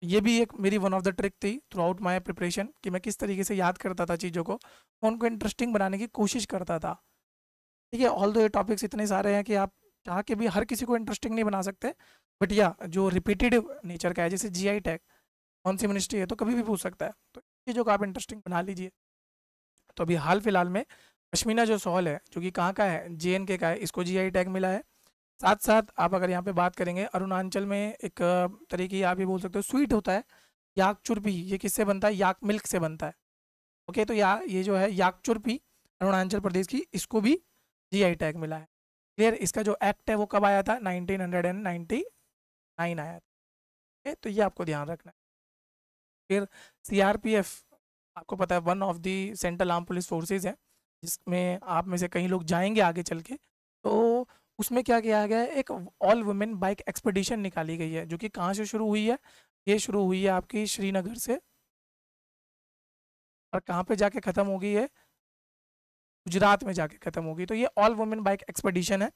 ये भी एक मेरी वन ऑफ द ट्रिक थी थ्रू आउट माई प्रिपरेशन, कि मैं किस तरीके से याद करता था चीज़ों को, उनको इंटरेस्टिंग बनाने की कोशिश करता था, ठीक है। ऑल दो ये टॉपिक्स इतने सारे हैं कि आप चाह के भी हर किसी को इंटरेस्टिंग नहीं बना सकते, बट या जो रिपीटेटिव नेचर का है, जैसे GI टैग कौन सी मिनिस्ट्री है तो कभी भी पूछ सकता है, तो चीज़ों को आप इंटरेस्टिंग बना लीजिए। तो अभी हाल फिलहाल में पश्मीना जो शॉल है, जो कि कहाँ का है, JNK का है, इसको GI टैग मिला है। साथ साथ आप अगर यहाँ पे बात करेंगे, अरुणाचल में एक तरीके आप ये बोल सकते हो स्वीट होता है, याक चुरपी, ये किससे बनता है, याक मिल्क से बनता है, ओके। तो ये जो है याक चुरपी अरुणाचल प्रदेश की, इसको भी GI टैग मिला है, क्लियर। इसका जो एक्ट है वो कब आया था, 1999 आया था, ओके, तो ये आपको ध्यान रखना है। फिर CRPF आपको पता है one of the central arm police forces है, जिसमें आप में से कई लोग जाएंगे आगे चल के, तो उसमें क्या किया गया है, एक ऑल वुमेन बाइक एक्सपीडिशन निकाली गई है, जो कि कहाँ से शुरू हुई है, ये शुरू हुई है आपकी श्रीनगर से, और कहाँ पे जाके ख़त्म होगी ये? गुजरात में जाके ख़त्म होगी। तो ये ऑल वुमेन बाइक एक्सपेडिशन है,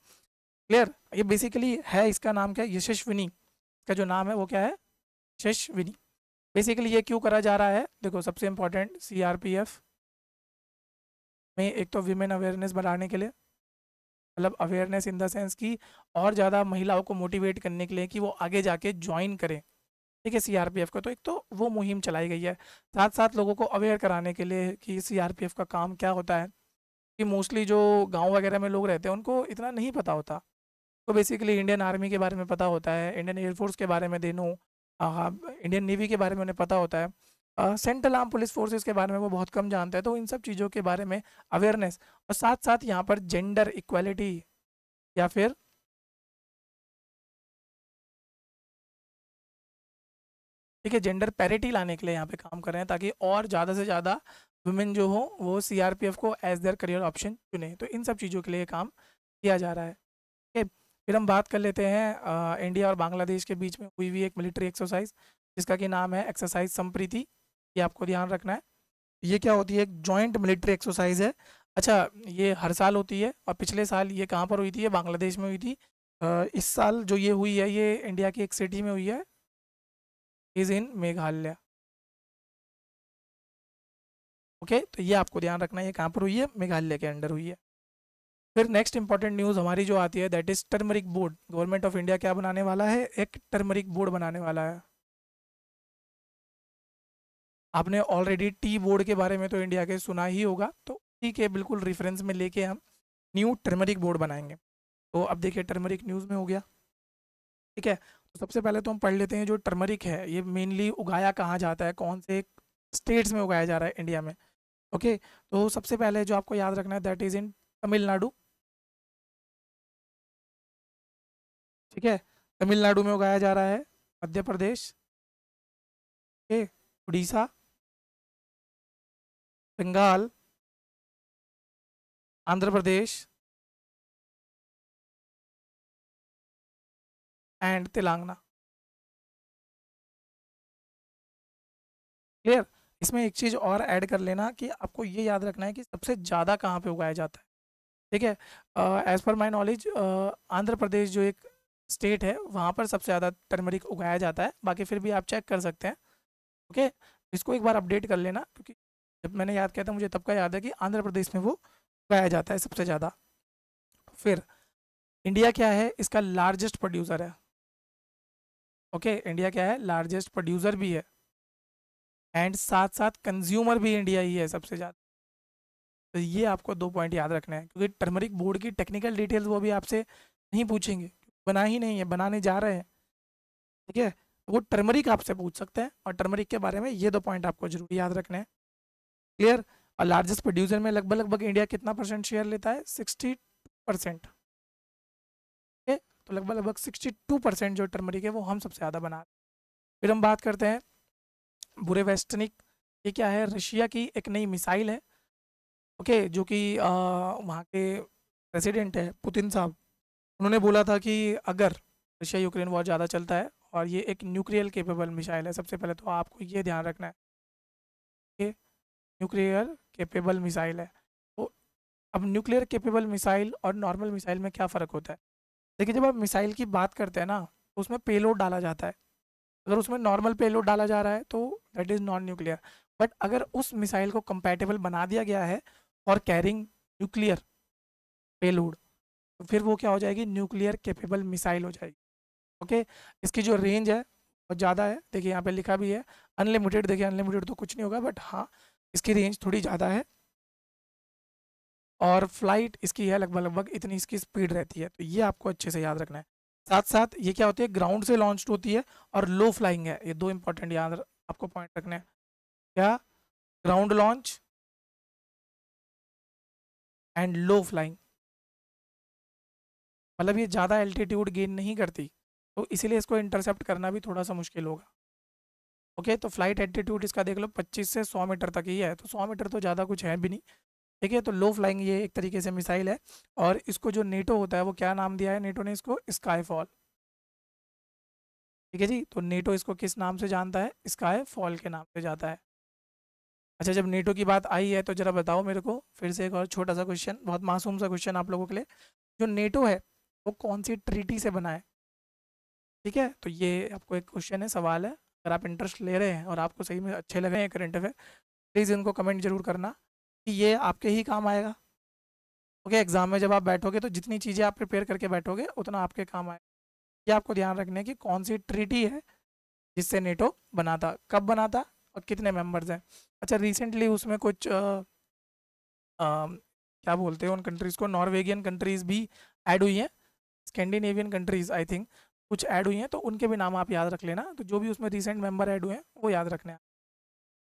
क्लियर। ये बेसिकली है, इसका नाम क्या है? यशस्विनी। इसका जो नाम है वो क्या है? यशस्विनी। बेसिकली ये क्यों करा जा रहा है? देखो सबसे इम्पोर्टेंट CRPF में एक तो वीमेन अवेयरनेस बढ़ाने के लिए, मतलब अवेयरनेस इन द सेंस कि और ज़्यादा महिलाओं को मोटिवेट करने के लिए कि वो आगे जाके ज्वाइन करें, ठीक है, CRPF को। तो एक तो वो मुहिम चलाई गई है, साथ साथ लोगों को अवेयर कराने के लिए कि CRPF का काम क्या होता है, कि मोस्टली जो गांव वगैरह में लोग रहते हैं उनको इतना नहीं पता होता। तो बेसिकली इंडियन आर्मी के बारे में पता होता है, इंडियन एयरफोर्स के बारे में, देनो इंडियन नेवी के बारे में उन्हें पता होता है, सेंट्रल आर्म पुलिस फोर्सेस के बारे में वो बहुत कम जानते हैं। तो इन सब चीज़ों के बारे में अवेयरनेस, और साथ साथ यहाँ पर जेंडर इक्वालिटी या फिर ठीक है जेंडर पैरिटी लाने के लिए यहाँ पे काम कर रहे हैं, ताकि और ज़्यादा से ज़्यादा वुमेन जो हो वो CRPF को एज देयर करियर ऑप्शन चुने। तो इन सब चीज़ों के लिए काम किया जा रहा है, ठीक है। फिर हम बात कर लेते हैं इंडिया और बांग्लादेश के बीच में हुई हुई एक मिलिट्री एक्सरसाइज जिसका कि नाम है एक्सरसाइज संप्रीति। ये आपको ध्यान रखना है, ये क्या होती है? एक जॉइंट मिलिट्री एक्सरसाइज है। अच्छा, ये हर साल होती है, और पिछले साल ये कहाँ पर हुई थी? ये बांग्लादेश में हुई थी। इस साल जो ये हुई है ये इंडिया की एक सिटी में हुई है, इज़ इन मेघालय, ओके। तो ये आपको ध्यान रखना है, ये कहाँ पर हुई है? मेघालय के अंडर हुई है। फिर नेक्स्ट इंपॉर्टेंट न्यूज़ हमारी जो आती है that is turmeric board. Government of India क्या बनाने वाला है? एक टर्मरिक बोर्ड बनाने वाला है। आपने ऑलरेडी टी बोर्ड के बारे में तो इंडिया के सुना ही होगा, तो उसी के बिल्कुल रेफरेंस में लेके हम न्यू टर्मरिक बोर्ड बनाएंगे। तो अब देखिए टर्मरिक न्यूज़ में हो गया, ठीक है। तो सबसे पहले तो हम पढ़ लेते हैं जो टर्मरिक है ये मेनली उगाया कहाँ जाता है, कौन से स्टेट्स में उगाया जा रहा है इंडिया में, ओके। तो सबसे पहले जो आपको याद रखना है दैट इज़ इन तमिलनाडु, ठीक है, तमिलनाडु में उगाया जा रहा है, Madhya Pradesh, okay, Orissa, Bengal, Andhra Pradesh and Telangana, clear. इसमें एक चीज़ और ऐड कर लेना कि आपको ये याद रखना है कि सबसे ज़्यादा कहाँ पे उगाया जाता है, ठीक है। As per my knowledge Andhra Pradesh जो एक स्टेट है वहाँ पर सबसे ज़्यादा टर्मरिक उगाया जाता है, बाकी फिर भी आप चेक कर सकते हैं, ओके। इसको एक बार अपडेट कर लेना, क्योंकि जब मैंने याद किया था मुझे तब का याद है कि आंध्र प्रदेश में वो उगाया जाता है सबसे ज़्यादा। फिर इंडिया क्या है? इसका लार्जेस्ट प्रोड्यूसर है, ओके। इंडिया क्या है? लार्जेस्ट प्रोड्यूसर भी है, एंड साथ साथ कंज्यूमर भी इंडिया ही है सबसे ज़्यादा। तो ये आपको दो पॉइंट याद रखना है, क्योंकि टर्मरिक बोर्ड की टेक्निकल डिटेल्स वो भी आपसे नहीं पूछेंगे, बना ही नहीं है, बनाने जा रहे हैं, ठीक है। वो टर्मरिक आपसे पूछ सकते हैं, और टर्मरिक के बारे में ये दो पॉइंट आपको जरूर याद रखना है, क्लियर। और लार्जेस्ट प्रोड्यूसर में लगभग लगभग इंडिया कितना परसेंट शेयर लेता है? 60%, ठीक है। तो लगभग लगभग 62% जो टर्मरिक है वो हम सबसे ज़्यादा बना रहे हैं। फिर हम बात करते हैं बुरेवेस्टनिक। ये क्या है? रशिया की एक नई मिसाइल है, ओके, जो कि वहाँ के प्रेसिडेंट है पुतिन साहब, उन्होंने बोला था कि अगर रशिया यूक्रेन वॉर ज़्यादा चलता है, और ये एक न्यूक्लियर केपेबल मिसाइल है। सबसे पहले तो आपको ये ध्यान रखना है कि न्यूक्लियर केपेबल मिसाइल है। तो अब न्यूक्लियर केपेबल मिसाइल और नॉर्मल मिसाइल में क्या फ़र्क होता है? देखिए, जब आप मिसाइल की बात करते हैं ना तो उसमें पेलोड डाला जाता है। अगर उसमें नॉर्मल पेलोड डाला जा रहा है तो that is non nuclear, but अगर उस मिसाइल को कंपैटिबल बना दिया गया है और कैरिंग न्यूक्लियर पेलोड, तो फिर वो क्या हो जाएगी? न्यूक्लियर केपेबल मिसाइल हो जाएगी, ओके। इसकी जो रेंज है बहुत ज़्यादा है, देखिए यहाँ पे लिखा भी है अनलिमिटेड। देखिए अनलिमिटेड तो कुछ नहीं होगा, बट हाँ इसकी रेंज थोड़ी ज़्यादा है, और फ्लाइट इसकी है लगभग लगभग इतनी इसकी स्पीड रहती है। तो ये आपको अच्छे से याद रखना है। साथ साथ ये क्या होती है? ग्राउंड से लॉन्च होती है और लो फ्लाइंग है। ये दो इंपॉर्टेंट याद आपको पॉइंट रखने हैं, क्या? Ground launch and low flying, मतलब ये ज़्यादा एल्टीट्यूड गेन नहीं करती, तो इसीलिए इसको इंटरसेप्ट करना भी थोड़ा सा मुश्किल होगा, ओके। तो फ्लाइट एल्टीट्यूड इसका देख लो 25 से 100 मीटर तक ही है, तो 100 मीटर तो ज़्यादा कुछ है भी नहीं, ठीक है। तो लो फ्लाइंग ये एक तरीके से मिसाइल है, और इसको जो नेटो होता है वो क्या नाम दिया है नेटो ने इसको? स्काईफॉल, ठीक है जी। तो नेटो इसको किस नाम से जानता है? स्काईफॉल के नाम से जाता है। अच्छा, जब नेटो की बात आई है तो जरा बताओ मेरे को फिर से एक और छोटा सा क्वेश्चन, बहुत मासूम सा क्वेश्चन आप लोगों के लिए। जो नेटो है वो कौन सी ट्रीटी से बना है? ठीक है, तो ये आपको एक क्वेश्चन है, सवाल है। अगर आप इंटरेस्ट ले रहे हैं और आपको सही में अच्छे लगे हैं करंट अफेयर, प्लीज़ इनको कमेंट जरूर करना कि ये आपके ही काम आएगा। ओके, एग्जाम में जब आप बैठोगे तो जितनी चीज़ें आप प्रिपेयर करके बैठोगे उतना आपके काम आएगा। ये आपको ध्यान रखना है कि कौन सी ट्रीटी है जिससे नेटो बना था, कब बना था और कितने मेंबर्स हैं। अच्छा, रिसेंटली उसमें कुछ क्या बोलते हैं उन कंट्रीज़ को, नॉर्वेगियन कंट्रीज़ भी ऐड हुई हैं, स्कैंडिनेवियन कंट्रीज़ आई थिंक कुछ ऐड हुई हैं, तो उनके भी नाम आप याद रख लेना। तो जो भी उसमें रिसेंट मेंबर ऐड हुए हैं वो याद रखना है।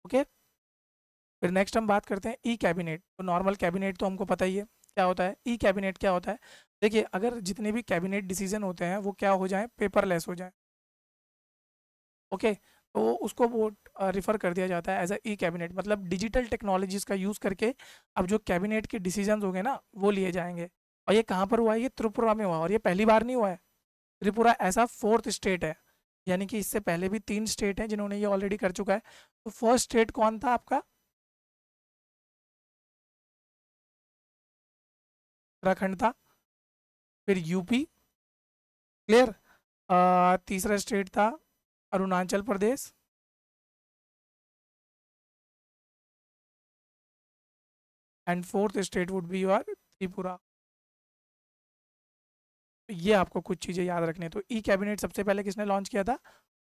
ओके, फिर नेक्स्ट हम बात करते हैं ई कैबिनेट। तो नॉर्मल कैबिनेट तो हमको पता ही है क्या होता है। ई कैबिनेट क्या होता है? देखिए, अगर जितने भी कैबिनेट डिसीजन होते हैं वो क्या हो जाएँ, पेपरलेस हो जाएँ। ओके, तो उसको वो रिफ़र कर दिया जाता है एज ए ई कैबिनेट। मतलब डिजिटल टेक्नोलॉजीज़ का यूज़ करके अब जो कैबिनेट के डिसीजन होंगे ना वो लिए जाएंगे। और ये कहाँ पर हुआ है? ये त्रिपुरा में हुआ, और ये पहली बार नहीं हुआ है। त्रिपुरा ऐसा फोर्थ स्टेट है, यानी कि इससे पहले भी 3 स्टेट हैं जिन्होंने ये ऑलरेडी कर चुका है। तो फर्स्ट स्टेट कौन था आपका? उत्तराखंड था, फिर यूपी, क्लियर। तीसरा स्टेट था Arunachal Pradesh, and fourth state would be your Tripura. ये आपको कुछ चीज़ें याद रखनी है। तो ई कैबिनेट सबसे पहले किसने लॉन्च किया था?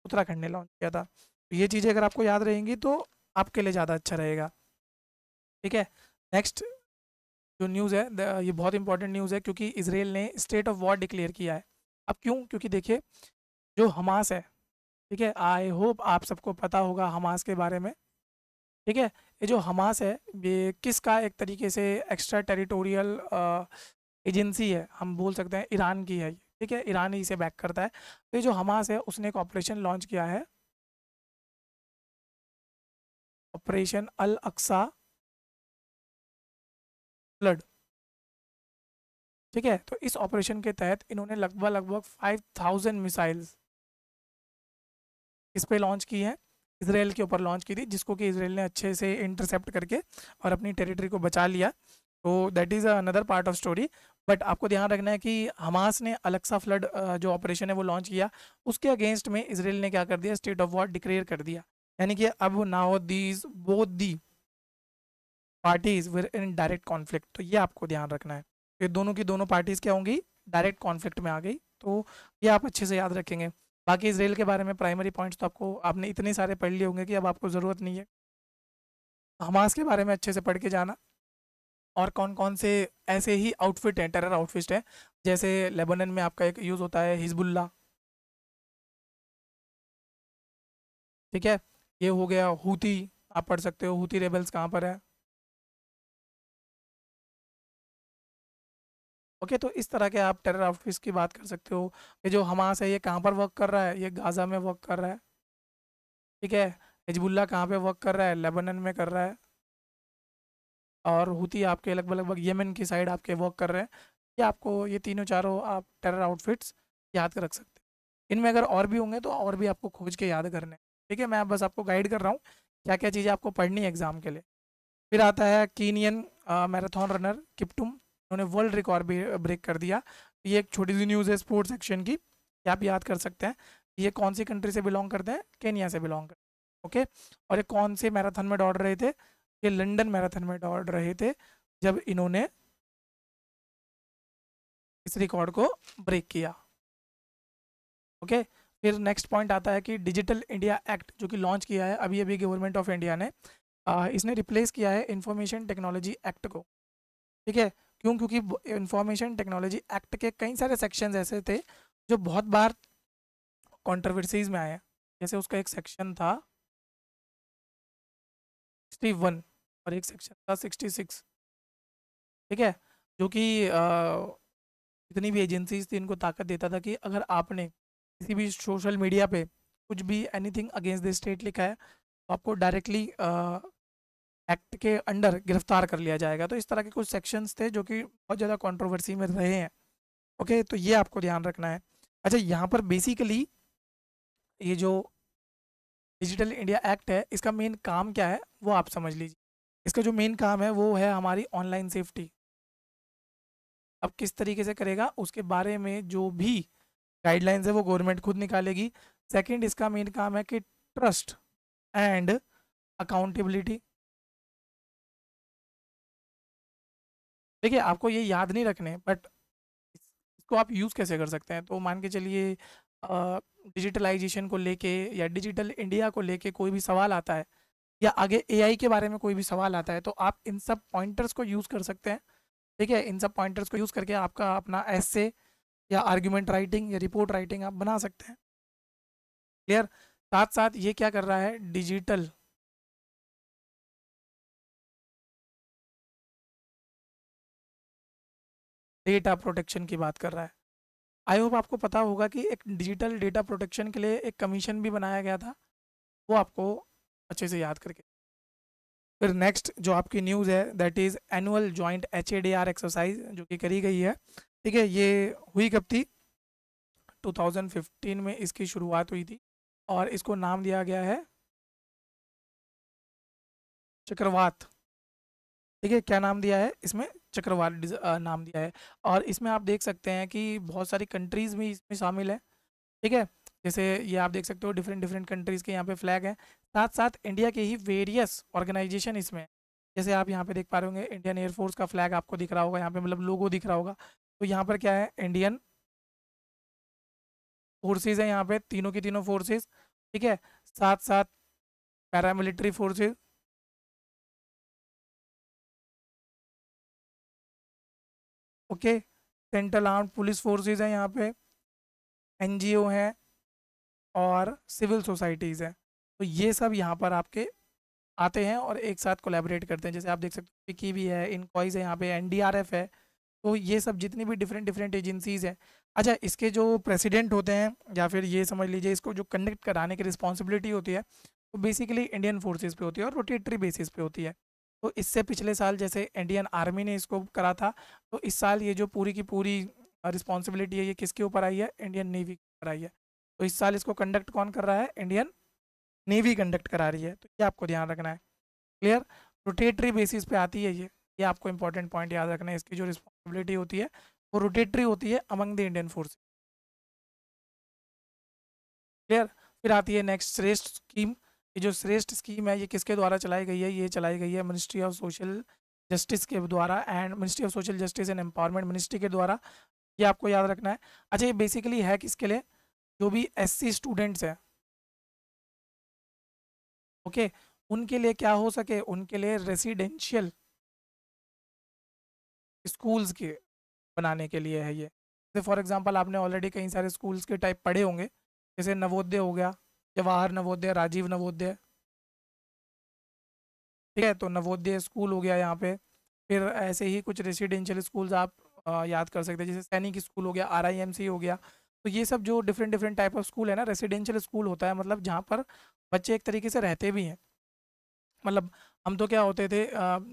उत्तराखंड ने लॉन्च किया था। तो ये चीज़ें अगर आपको याद रहेंगी तो आपके लिए ज़्यादा अच्छा रहेगा। ठीक है, नेक्स्ट जो न्यूज़ है ये बहुत इंपॉर्टेंट न्यूज़ है, क्योंकि इसराइल ने स्टेट ऑफ वॉर डिक्लेयर किया है। अब क्यों? क्योंकि देखिए जो हमास है, ठीक है, आई होप आप सबको पता होगा हमास के बारे में। ठीक है, ये जो हमास है ये किसका एक तरीके से एक्स्ट्रा टेरिटोरियल एजेंसी है, हम बोल सकते हैं ईरान की है। ठीक है, ईरान ही इसे बैक करता है। तो ये जो हमास है उसने एक ऑपरेशन लॉन्च किया है, ऑपरेशन अल अक्सा फ्लड। ठीक है, तो इस ऑपरेशन के तहत इन्होंने लगभग 5000 मिसाइल्स इस पे लॉन्च की है, इसराइल के ऊपर लॉन्च की थी, जिसको कि इसराइल ने अच्छे से इंटरसेप्ट करके और अपनी टेरिटरी को बचा लिया। तो that is another part of story. But आपको ध्यान रखना है कि हमास ने अलक्सा फ्लड जो ऑपरेशन है वो लॉन्च किया, उसके अगेंस्ट में इसराइल ने क्या कर दिया, स्टेट ऑफ वॉर डिक्लेयर कर दिया। यानी कि अब now these both the parties were in direct conflict. तो ये आपको ध्यान रखना है, ये दोनों की दोनों पार्टीज़ क्या होंगी, डायरेक्ट कॉन्फ्लिक्ट में आ गई। तो ये आप अच्छे से याद रखेंगे। बाकी इसराइल के बारे में प्राइमरी पॉइंट्स तो आपने इतने सारे पढ़ लिए होंगे कि अब आपको ज़रूरत नहीं है। हमास के बारे में अच्छे से पढ़ के जाना, और कौन कौन से ऐसे ही आउटफिट हैं, टेरर आउटफिट हैं, जैसे लेबनान में आपका एक यूज़ होता है हिजबुल्ला। ठीक है, ये हो गया। हूती, आप पढ़ सकते हो हूती रेबल्स कहाँ पर है। ओके, तो इस तरह के आप टेरर आउटफिट्स की बात कर सकते हो। ये जो हमास है ये कहाँ पर वर्क कर रहा है, ये गाज़ा में वर्क कर रहा है। ठीक है, हिजबुल्ला कहाँ पे वर्क कर रहा है, लेबनान में कर रहा है, और हूती आपके लगभग यमन की साइड आपके वर्क कर रहे हैं। ये आपको ये तीनों चारों आप टेरर आउटफिट्स याद कर रख सकते हैं। इनमें अगर और भी होंगे तो और भी आपको खोज के याद करने हैं। ठीक है, मैं बस आपको गाइड कर रहा हूँ क्या क्या चीज़ें आपको पढ़नी है एग्ज़ाम के लिए। फिर आता है कीनियन मैराथन रनर किप्टुम, उन्होंने वर्ल्ड रिकॉर्ड ब्रेक कर दिया। ये एक छोटी सी न्यूज़ है स्पोर्ट्स सेक्शन की, आप याद कर सकते हैं। ये कौन सी कंट्री से बिलोंग करते हैं? केनिया से बिलोंग करते हैं। ओके, और ये कौन से मैराथन में दौड़ रहे थे? ये लंदन मैराथन में दौड़ रहे थे जब इन्होंने इस रिकॉर्ड को ब्रेक किया। ओके, फिर नेक्स्ट पॉइंट आता है कि डिजिटल इंडिया एक्ट जो कि लॉन्च किया है अभी अभी गवर्नमेंट ऑफ इंडिया ने, इसने रिप्लेस किया है इंफॉर्मेशन टेक्नोलॉजी एक्ट को। ठीक है, क्यों? क्योंकि इंफॉर्मेशन टेक्नोलॉजी एक्ट के कई सारे सेक्शंस ऐसे थे जो बहुत बार कॉन्ट्रोवर्सीज में आए हैं। जैसे उसका एक सेक्शन था 61 और एक सेक्शन था 66। ठीक है, जो कि जितनी भी एजेंसीज थी इनको ताकत देता था कि अगर आपने किसी भी सोशल मीडिया पे कुछ भी एनीथिंग अगेंस्ट द स्टेट लिखा है तो आपको डायरेक्टली एक्ट के अंडर गिरफ्तार कर लिया जाएगा। तो इस तरह के कुछ सेक्शंस थे जो कि बहुत ज़्यादा कंट्रोवर्सी में रहे हैं। ओके, तो ये आपको ध्यान रखना है। अच्छा, यहाँ पर बेसिकली ये जो डिजिटल इंडिया एक्ट है, इसका मेन काम क्या है वो आप समझ लीजिए। इसका जो मेन काम है वो है हमारी ऑनलाइन सेफ्टी। अब किस तरीके से करेगा उसके बारे में जो भी गाइडलाइंस है वो गवर्नमेंट खुद निकालेगी। सेकंड, इसका मेन काम है कि ट्रस्ट एंड अकाउंटेबिलिटी। देखिए आपको ये याद नहीं रखने, बट इसको आप यूज़ कैसे कर सकते हैं, तो मान के चलिए डिजिटलाइजेशन को लेके या डिजिटल इंडिया को लेके कोई भी सवाल आता है या आगे एआई के बारे में कोई भी सवाल आता है, तो आप इन सब पॉइंटर्स को यूज़ कर सकते हैं। ठीक है, इन सब पॉइंटर्स को यूज़ करके आपका अपना एसे या आर्ग्यूमेंट राइटिंग या रिपोर्ट राइटिंग आप बना सकते हैं। क्लियर। साथ साथ ये क्या कर रहा है, डिजिटल डेटा प्रोटेक्शन की बात कर रहा है। आई होप आपको पता होगा कि एक डिजिटल डेटा प्रोटेक्शन के लिए एक कमीशन भी बनाया गया था, वो आपको अच्छे से याद करके। फिर नेक्स्ट जो आपकी न्यूज़ है that is annual joint HADR exercise जो कि करी गई है। ठीक है, ये हुई कब थी, 2015 में इसकी शुरुआत हुई थी और इसको नाम दिया गया है चक्रवात। ठीक है, क्या नाम दिया है इसमें, चक्रवात नाम दिया है। और इसमें आप देख सकते हैं कि बहुत सारी कंट्रीज़ भी इसमें शामिल है। ठीक है, जैसे ये आप देख सकते हो डिफरेंट डिफरेंट कंट्रीज़ के यहाँ पे फ्लैग हैं, साथ साथ इंडिया के ही वेरियस ऑर्गेनाइजेशन इसमें, जैसे आप यहाँ पे देख पा रहे होंगे इंडियन एयरफोर्स का फ्लैग आपको दिख रहा होगा यहाँ पे, मतलब लोगो दिख रहा होगा। तो यहाँ पर क्या है, इंडियन फोर्सेज है यहाँ पे, तीनों की तीनों फोर्सेज। ठीक है, साथ साथ paramilitary forces, okay, central armed police forces हैं यहाँ पे, NGO हैं और सिविल सोसाइटीज़ हैं। तो ये सब यहाँ पर आपके आते हैं और एक साथ कोलैबोरेट करते हैं। जैसे आप देख सकते हो पिकी भी है, इनकॉइज है यहाँ पे, NDRF है। तो ये सब जितनी भी डिफरेंट डिफरेंट एजेंसीज़ हैं। अच्छा, इसके जो प्रेसिडेंट होते हैं या फिर ये समझ लीजिए इसको जो कंडक्ट कराने की रिस्पॉन्सिबिलिटी होती है वो बेसिकली इंडियन फोर्सेज़ पे होती है और रोटेटरी बेसिस पे होती है। तो इससे पिछले साल जैसे इंडियन आर्मी ने इसको करा था, तो इस साल ये जो पूरी की पूरी रिस्पॉन्सिबिलिटी है ये किसके ऊपर आई है, इंडियन नेवी के ऊपर आई है। तो इस साल इसको कंडक्ट कौन कर रहा है, इंडियन नेवी कंडक्ट करा रही है। तो ये आपको ध्यान रखना है। क्लियर, रोटेटरी बेसिस पे आती है ये आपको इंपॉर्टेंट पॉइंट याद रखना है। इसकी जो रिस्पॉन्सिबिलिटी होती है वो रोटेटरी होती है among the Indian forces. Clear. फिर आती है नेक्स्ट श्रेष्ठ स्कीम। ये जो श्रेष्ठ स्कीम है ये किसके द्वारा चलाई गई है, ये चलाई गई है मिनिस्ट्री ऑफ सोशल जस्टिस के द्वारा and ministry of social justice and empowerment ministry के द्वारा। ये आपको याद रखना है। अच्छा, ये बेसिकली है किसके लिए, जो भी SC स्टूडेंट्स हैं, ओके, उनके लिए क्या हो सके, उनके लिए रेसिडेंशियल स्कूल्स के बनाने के लिए है ये। जैसे फॉर एग्जांपल आपने ऑलरेडी कई सारे स्कूल्स के टाइप पढ़े होंगे, जैसे नवोदय हो गया, जवाहर नवोदय, राजीव नवोदय। ठीक है, तो नवोदय स्कूल हो गया यहाँ पे। फिर ऐसे ही कुछ रेसिडेंशियल स्कूल्स आप याद कर सकते हैं, जैसे सैनिक स्कूल हो गया, RIMC हो गया। तो ये सब जो different different type of school है ना, रेसिडेंशियल स्कूल होता है, मतलब जहाँ पर बच्चे एक तरीके से रहते भी हैं। मतलब हम तो क्या होते थे,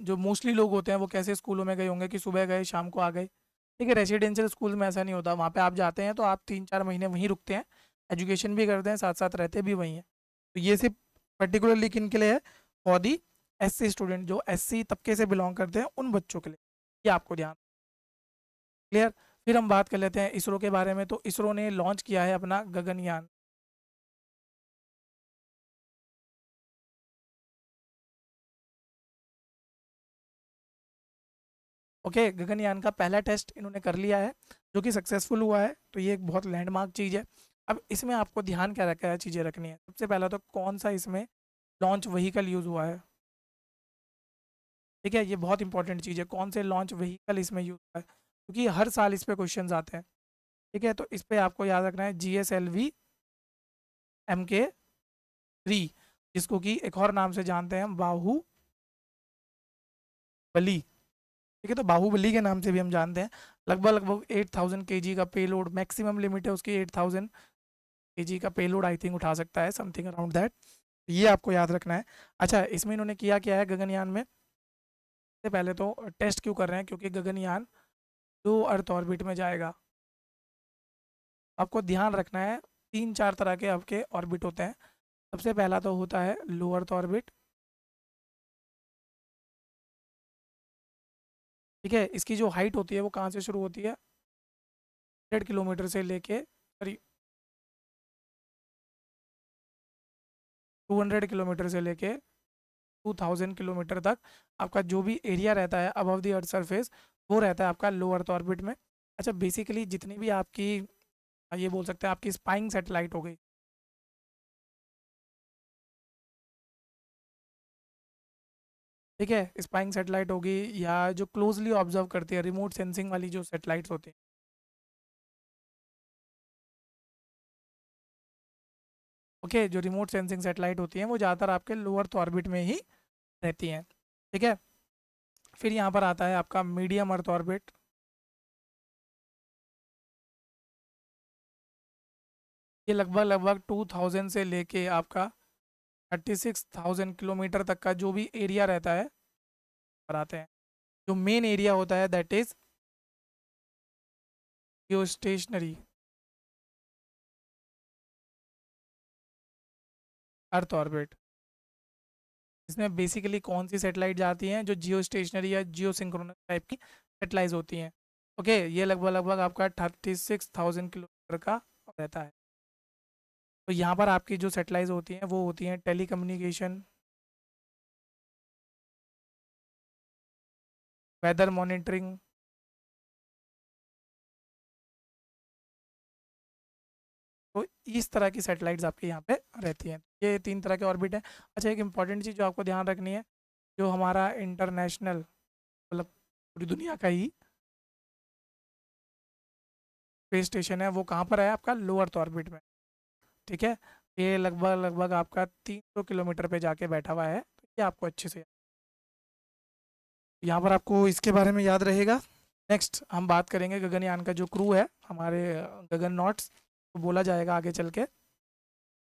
जो मोस्टली लोग होते हैं वो कैसे स्कूलों में गए होंगे कि सुबह गए शाम को आ गए। ठीक है, रेसिडेंशियल स्कूल में ऐसा नहीं होता, वहाँ पर आप जाते हैं तो आप 3-4 महीने वहीं रुकते हैं, एजुकेशन भी करते हैं, साथ साथ रहते भी वहीं हैं। तो ये सिर्फ पर्टिकुलरली किन के लिए है, फॉर दी SC स्टूडेंट, जो SC तबके से बिलोंग करते हैं उन बच्चों के लिए। ये आपको ध्यान। क्लियर। फिर हम बात कर लेते हैं इसरो के बारे में। तो इसरो ने लॉन्च किया है अपना गगनयान। ओके, गगनयान का पहला टेस्ट इन्होंने कर लिया है जो कि सक्सेसफुल हुआ है। तो ये एक बहुत लैंडमार्क चीज़ है। अब इसमें आपको ध्यान क्या रखा है, चीज़ें रखनी है। सबसे पहला तो कौन सा इसमें लॉन्च व्हीकल यूज़ हुआ है। ठीक है, ये बहुत इंपॉर्टेंट चीज़ है, कौन से लॉन्च व्हीकल इसमें यूज़ हुआ है, क्योंकि हर साल इस पर क्वेश्चन आते हैं। ठीक है, तो इस पर आपको याद रखना है GSLV MK-3, जिसको कि एक और नाम से जानते हैं हम, बाहुबली। ठीक है, तो बाहुबली के नाम से भी हम जानते हैं। लगभग 8000 kg का पेलोड, मैक्सिमम लिमिट है उसकी, 8000 kg का पेलोड आई थिंक उठा सकता है, समथिंग अराउंड दैट। ये आपको याद रखना है। अच्छा, इसमें इन्होंने किया क्या है गगनयान में, सबसे पहले तो टेस्ट क्यों कर रहे हैं, क्योंकि गगनयान 2 अर्थ ऑर्बिट में जाएगा। आपको ध्यान रखना है 3-4 तरह के आपके ऑर्बिट होते हैं। सबसे पहला तो होता है लो अर्थ ऑर्बिट, ठीक है। इसकी जो हाइट होती है वो कहाँ से शुरू होती है, 100 किलोमीटर से लेके 200 किलोमीटर से लेके 2000 किलोमीटर तक आपका जो भी एरिया रहता है अबव द अर्थ सरफेस वो रहता है आपका लो अर्थ ऑर्बिट में। अच्छा, बेसिकली जितनी भी आपकी, ये बोल सकते हैं आपकी स्पाइंग सैटेलाइट हो गई, ठीक है, स्पाइंग सैटेलाइट होगी, या जो क्लोजली ऑब्जर्व करती है रिमोट सेंसिंग वाली जो सैटेलाइट्स होती हैं, ओके, जो रिमोट सेंसिंग सैटेलाइट होती हैं वो ज़्यादातर आपके लोअर ऑर्बिट में ही रहती हैं, ठीक है। फिर यहाँ पर आता है आपका मीडियम अर्थ ऑर्बिट, ये लगभग 2000 से लेके आपका 36,000 किलोमीटर तक का जो भी एरिया रहता है कराते हैं। जो मेन एरिया होता है that is geostationary earth orbit, इसमें बेसिकली कौन सी सैटेलाइट जाती हैं जो जियोस्टेशनरी या जियोसिंक्रोनस टाइप की सैटेलाइट होती हैं, ओके। ये लगभग आपका 36,000 किलोमीटर का रहता है। तो यहाँ पर आपकी जो सैटेलाइट होती हैं वो होती हैं टेलीकम्युनिकेशन, वेदर मॉनिटरिंग, तो इस तरह की सैटेलाइट्स आपके यहाँ पे रहती हैं। ये 3 तरह के ऑर्बिट हैं। अच्छा, एक इम्पॉर्टेंट चीज़ जो आपको ध्यान रखनी है, जो हमारा इंटरनेशनल मतलब पूरी दुनिया का ही स्पेस स्टेशन है वो कहाँ पर है, आपका लोअर ऑर्बिट में, ठीक है। ये लगभग आपका 300 किलोमीटर पे जाके बैठा हुआ है, तो ये आपको अच्छे से यहाँ पर आपको इसके बारे में याद रहेगा। नेक्स्ट हम बात करेंगे गगनयान का जो क्रू है, हमारे गगन नॉट्स तो बोला जाएगा आगे चल के,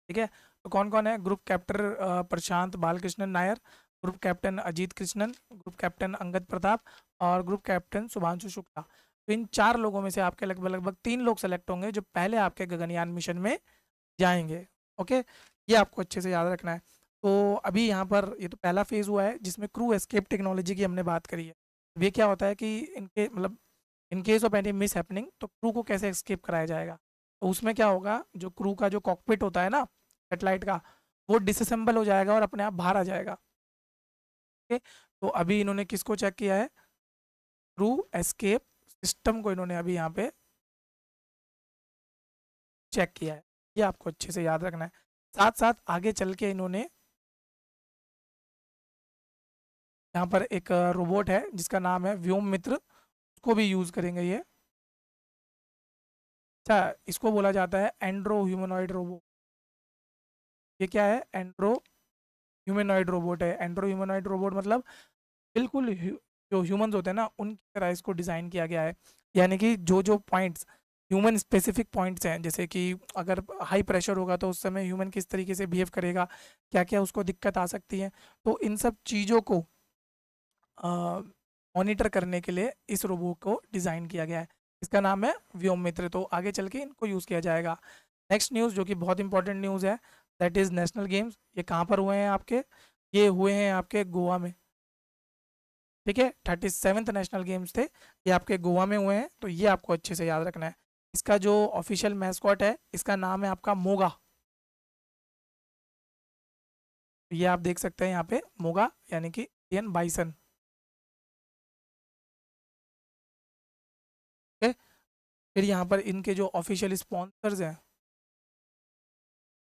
ठीक है। तो कौन कौन है, group captain Prashant Balakrishnan Nair, group captain Ajit Krishnan, group captain Angad Pratap और ग्रुप कैप्टन शुभांशु शुक्ला। तो इन 4 लोगों में से आपके लगभग 3 लोग सेलेक्ट होंगे जो पहले आपके गगनयान मिशन में जाएंगे, ओके। ये आपको अच्छे से याद रखना है। तो अभी यहाँ पर ये तो पहला फेज़ हुआ है जिसमें क्रू एस्केप टेक्नोलॉजी की हमने बात करी है। वे क्या होता है कि इनके मतलब in case of any mishappening तो क्रू को कैसे एस्केप कराया जाएगा। तो उसमें क्या होगा, जो क्रू का जो कॉकपिट होता है ना सैटेलाइट का, वो डिसअसेंबल हो जाएगा और अपने आप बाहर आ जाएगा, ओके। तो अभी इन्होंने किसको चेक किया है, क्रू एस्केप सिस्टम को इन्होंने अभी यहाँ पे चेक किया है। ये आपको अच्छे से याद रखना है। साथ साथ आगे चल के इन्होंने यहाँ पर एक रोबोट है जिसका नाम है व्योम मित्र, उसको भी यूज़ करेंगे ये। अच्छा, इसको बोला जाता है एंड्रो ह्यूमनॉइड रोबोट। ये क्या है, एंड्रो ह्यूमनॉइड रोबोट है। एंड्रो ह्यूमनॉइड रोबोट मतलब बिल्कुल जो ह्यूमंस होते हैं ना उनकी तरह इसको डिज़ाइन किया गया है, यानी कि जो पॉइंट्स ह्यूमन स्पेसिफिक पॉइंट्स हैं, जैसे कि अगर हाई प्रेशर होगा तो उस समय ह्यूमन किस तरीके से बिहेव करेगा, क्या क्या उसको दिक्कत आ सकती है, तो इन सब चीज़ों को मॉनिटर करने के लिए इस रोबोट को डिज़ाइन किया गया है। इसका नाम है व्योम मित्र। तो आगे चल के इनको यूज़ किया जाएगा। नेक्स्ट न्यूज़ जो कि बहुत इंपॉर्टेंट न्यूज़ है, दैट इज़ नेशनल गेम्स। ये कहाँ पर हुए हैं आपके, ये हुए हैं आपके गोवा में, ठीक है। 37वें नेशनल गेम्स थे, ये आपके गोवा में हुए हैं। तो ये आपको अच्छे से याद रखना है। इसका जो ऑफिशियल मैस्कॉट है इसका नाम है आपका मोगा। ये आप देख सकते हैं यहाँ पे मोगा, यानी कि इंडियन बाइसन, ओके। फिर यहाँ पर इनके जो ऑफिशियल स्पॉन्सर्स हैं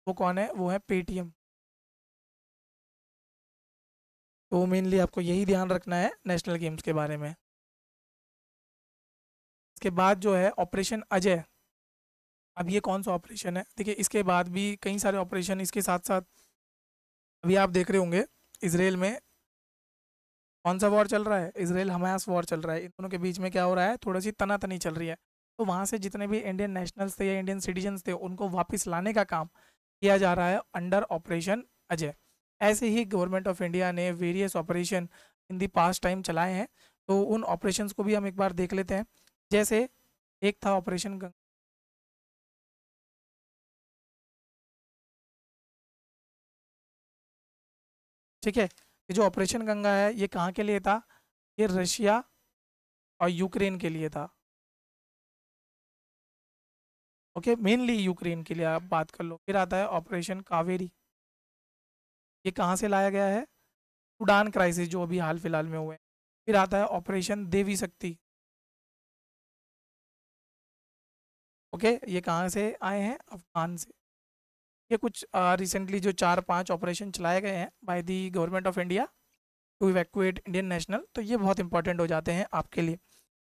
वो कौन है, वो है पेटीएम। तो मेनली आपको यही ध्यान रखना है नेशनल गेम्स के बारे में। इसके बाद जो है ऑपरेशन अजय, अब ये कौन सा ऑपरेशन है, देखिए इसके बाद भी कई सारे ऑपरेशन इसके साथ साथ अभी आप देख रहे होंगे। इसराइल में कौन सा वॉर चल रहा है, इसराइल हमास वॉर चल रहा है, इन दोनों के बीच में क्या हो रहा है, थोड़ी सी तनातनी चल रही है। तो वहाँ से जितने भी इंडियन नेशनल्स थे या इंडियन सिटीजन्स थे उनको वापस लाने का काम किया जा रहा है अंडर ऑपरेशन अजय। ऐसे ही गवर्नमेंट ऑफ इंडिया ने various operation in the past time चलाए हैं, तो उन ऑपरेशंस को भी हम एक बार देख लेते हैं। जैसे एक था ऑपरेशन गंगा, ठीक है। ये जो ऑपरेशन गंगा है ये कहाँ के लिए था? ये रशिया और यूक्रेन के लिए था। ओके, मेनली यूक्रेन के लिए आप बात कर लो। फिर आता है ऑपरेशन कावेरी। ये कहाँ से लाया गया है? सूडान क्राइसिस जो अभी हाल फिलहाल में हुए हैं। फिर आता है ऑपरेशन देवी शक्ति। ओके, ये कहाँ से आए हैं? अफगान से। ये कुछ रिसेंटली जो 4-5 ऑपरेशन चलाए गए हैं by the government of India to evacuate Indian national, तो ये बहुत इंपॉर्टेंट हो जाते हैं आपके लिए।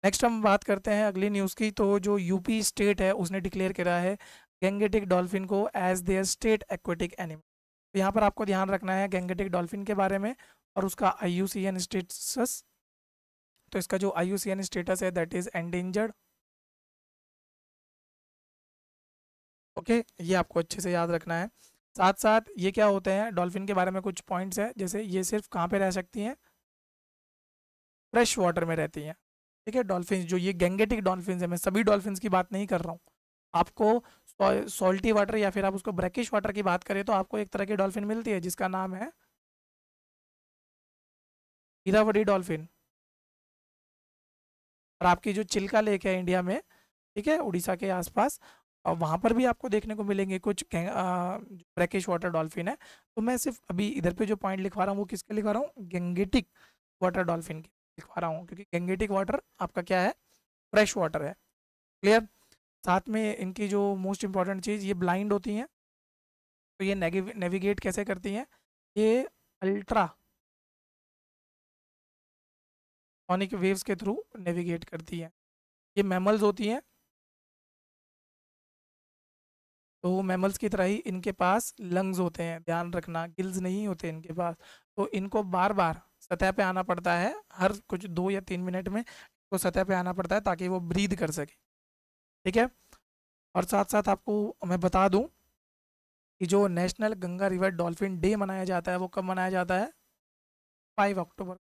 नेक्स्ट हम बात करते हैं अगली न्यूज़ की। तो जो यूपी स्टेट है उसने डिक्लेयर करा है गैंगेटिक डॉल्फिन को as their state aquatic animal. तो यहाँ पर आपको ध्यान रखना है गैंगेटिक डॉल्फिन के बारे में और उसका IUCN स्टेटस। तो इसका जो IUCN स्टेटस है दैट इज एंडेंजर्ड। ओके, ये आपको अच्छे से याद रखना है। साथ साथ ये क्या होते हैं डॉल्फिन के बारे में कुछ पॉइंट्स हैं, जैसे ये सिर्फ कहाँ पे रह सकती हैं? फ्रेश वाटर में रहती हैं। ठीक है, डॉल्फिन जो ये गैंगेटिक डॉल्फिन है, मैं सभी डॉल्फिन की बात नहीं कर रहा हूँ, आपको सॉल्टी वाटर या फिर आप उसको ब्रैकिश वाटर की बात करें तो आपको एक तरह की डॉल्फिन मिलती है जिसका नाम है हीरावड़ी डॉल्फिन। और आपकी जो चिल्का लेक है इंडिया में, ठीक है, उड़ीसा के आसपास, और वहाँ पर भी आपको देखने को मिलेंगे कुछ ब्रैकिश वाटर डॉल्फिन है। तो मैं सिर्फ अभी इधर पे जो पॉइंट लिखवा रहा हूँ वो किसके लिखवा रहा हूँ? गैंगेटिक वाटर डॉल्फिन के लिखवा रहा हूँ, क्योंकि गैंगेटिक वाटर आपका क्या है? फ्रेश वाटर है। क्लियर। साथ में इनकी जो मोस्ट इंपॉर्टेंट चीज़, ये ब्लाइंड होती हैं, तो ये नेविगेट कैसे करती हैं? ये अल्ट्रासोनिक वेव्स के थ्रू नेविगेट करती हैं। ये मैमल्स होती हैं, तो मैमल्स की तरह ही इनके पास लंग्स होते हैं, ध्यान रखना, गिल्स नहीं होते इनके पास। तो इनको बार बार सतह पे आना पड़ता है, हर कुछ 2 या 3 मिनट में इनको सतह पे आना पड़ता है ताकि वो ब्रीद कर सके। ठीक है। और साथ साथ आपको मैं बता दूं कि जो national Ganga river dolphin day मनाया जाता है वो कब मनाया जाता है? 5 October.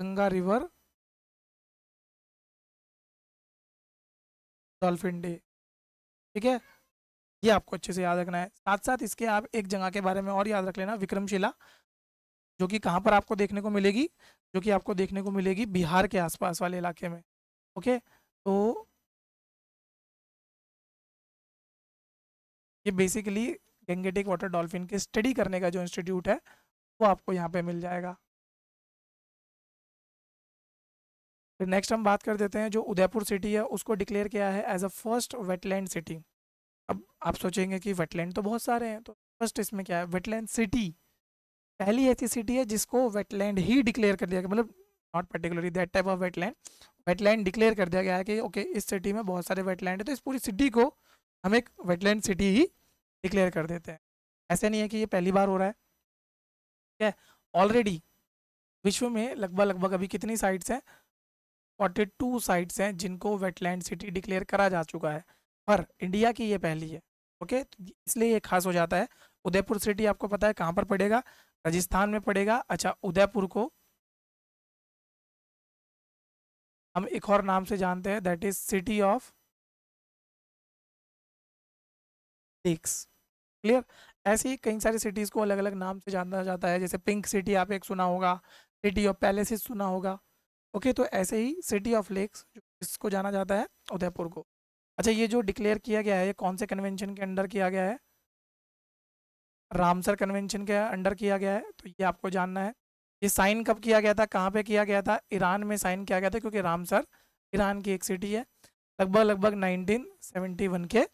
Ganga river dolphin day, ठीक है, ये आपको अच्छे से याद रखना है। साथ साथ इसके आप एक जगह के बारे में और याद रख लेना, विक्रमशिला, जो कि कहाँ पर आपको देखने को मिलेगी? जो कि आपको देखने को मिलेगी बिहार के आसपास वाले इलाके में। ओके, तो ये बेसिकली गैंगेटिक वाटर डॉल्फिन के स्टडी करने का जो इंस्टीट्यूट है वो आपको यहाँ पे मिल जाएगा। फिर नेक्स्ट हम बात कर देते हैं जो उदयपुर सिटी है उसको डिक्लेयर किया है as a first wetland city. अब आप सोचेंगे कि वेटलैंड तो बहुत सारे हैं, तो फर्स्ट इसमें क्या है? वेटलैंड सिटी पहली ऐसी सिटी है जिसको वेटलैंड ही डिक्लेयर कर दिया गया, मतलब not particularly that type of wetland, wetland declare कर दिया गया है कि ओके इस सिटी में बहुत सारे वेटलैंड है, तो इस पूरी सिटी को हम एक वेटलैंड सिटी ही डिक्लेयर कर देते हैं। ऐसा नहीं है कि ये पहली बार हो रहा है, ठीक है। ऑलरेडी विश्व में लगभग अभी कितनी साइट्स हैं? 42 साइट्स हैं जिनको वेटलैंड सिटी डिक्लेयर करा जा चुका है, पर इंडिया की ये पहली है। ओके, तो इसलिए ये खास हो जाता है। उदयपुर सिटी आपको पता है कहाँ पर पड़ेगा? राजस्थान में पड़ेगा। अच्छा, उदयपुर को हम एक और नाम से जानते हैं that is city of lakes. Clear. ऐसे ही कई सारी सिटीज़ को अलग अलग नाम से जाना जाता है, जैसे पिंक सिटी आप एक सुना होगा, सिटी ऑफ पैलेसेस सुना होगा। ओके, तो ऐसे ही सिटी ऑफ लेक्स इसको जाना जाता है उदयपुर को। अच्छा, ये जो डिक्लेयर किया गया है ये कौन से कन्वेंशन के अंडर किया गया है? रामसर कन्वेंशन के अंडर किया गया है, तो ये आपको जानना है। ये साइन कब किया गया था, कहाँ पे किया गया था? ईरान में साइन किया गया था, क्योंकि रामसर ईरान की एक सिटी है। लगभग 1971 के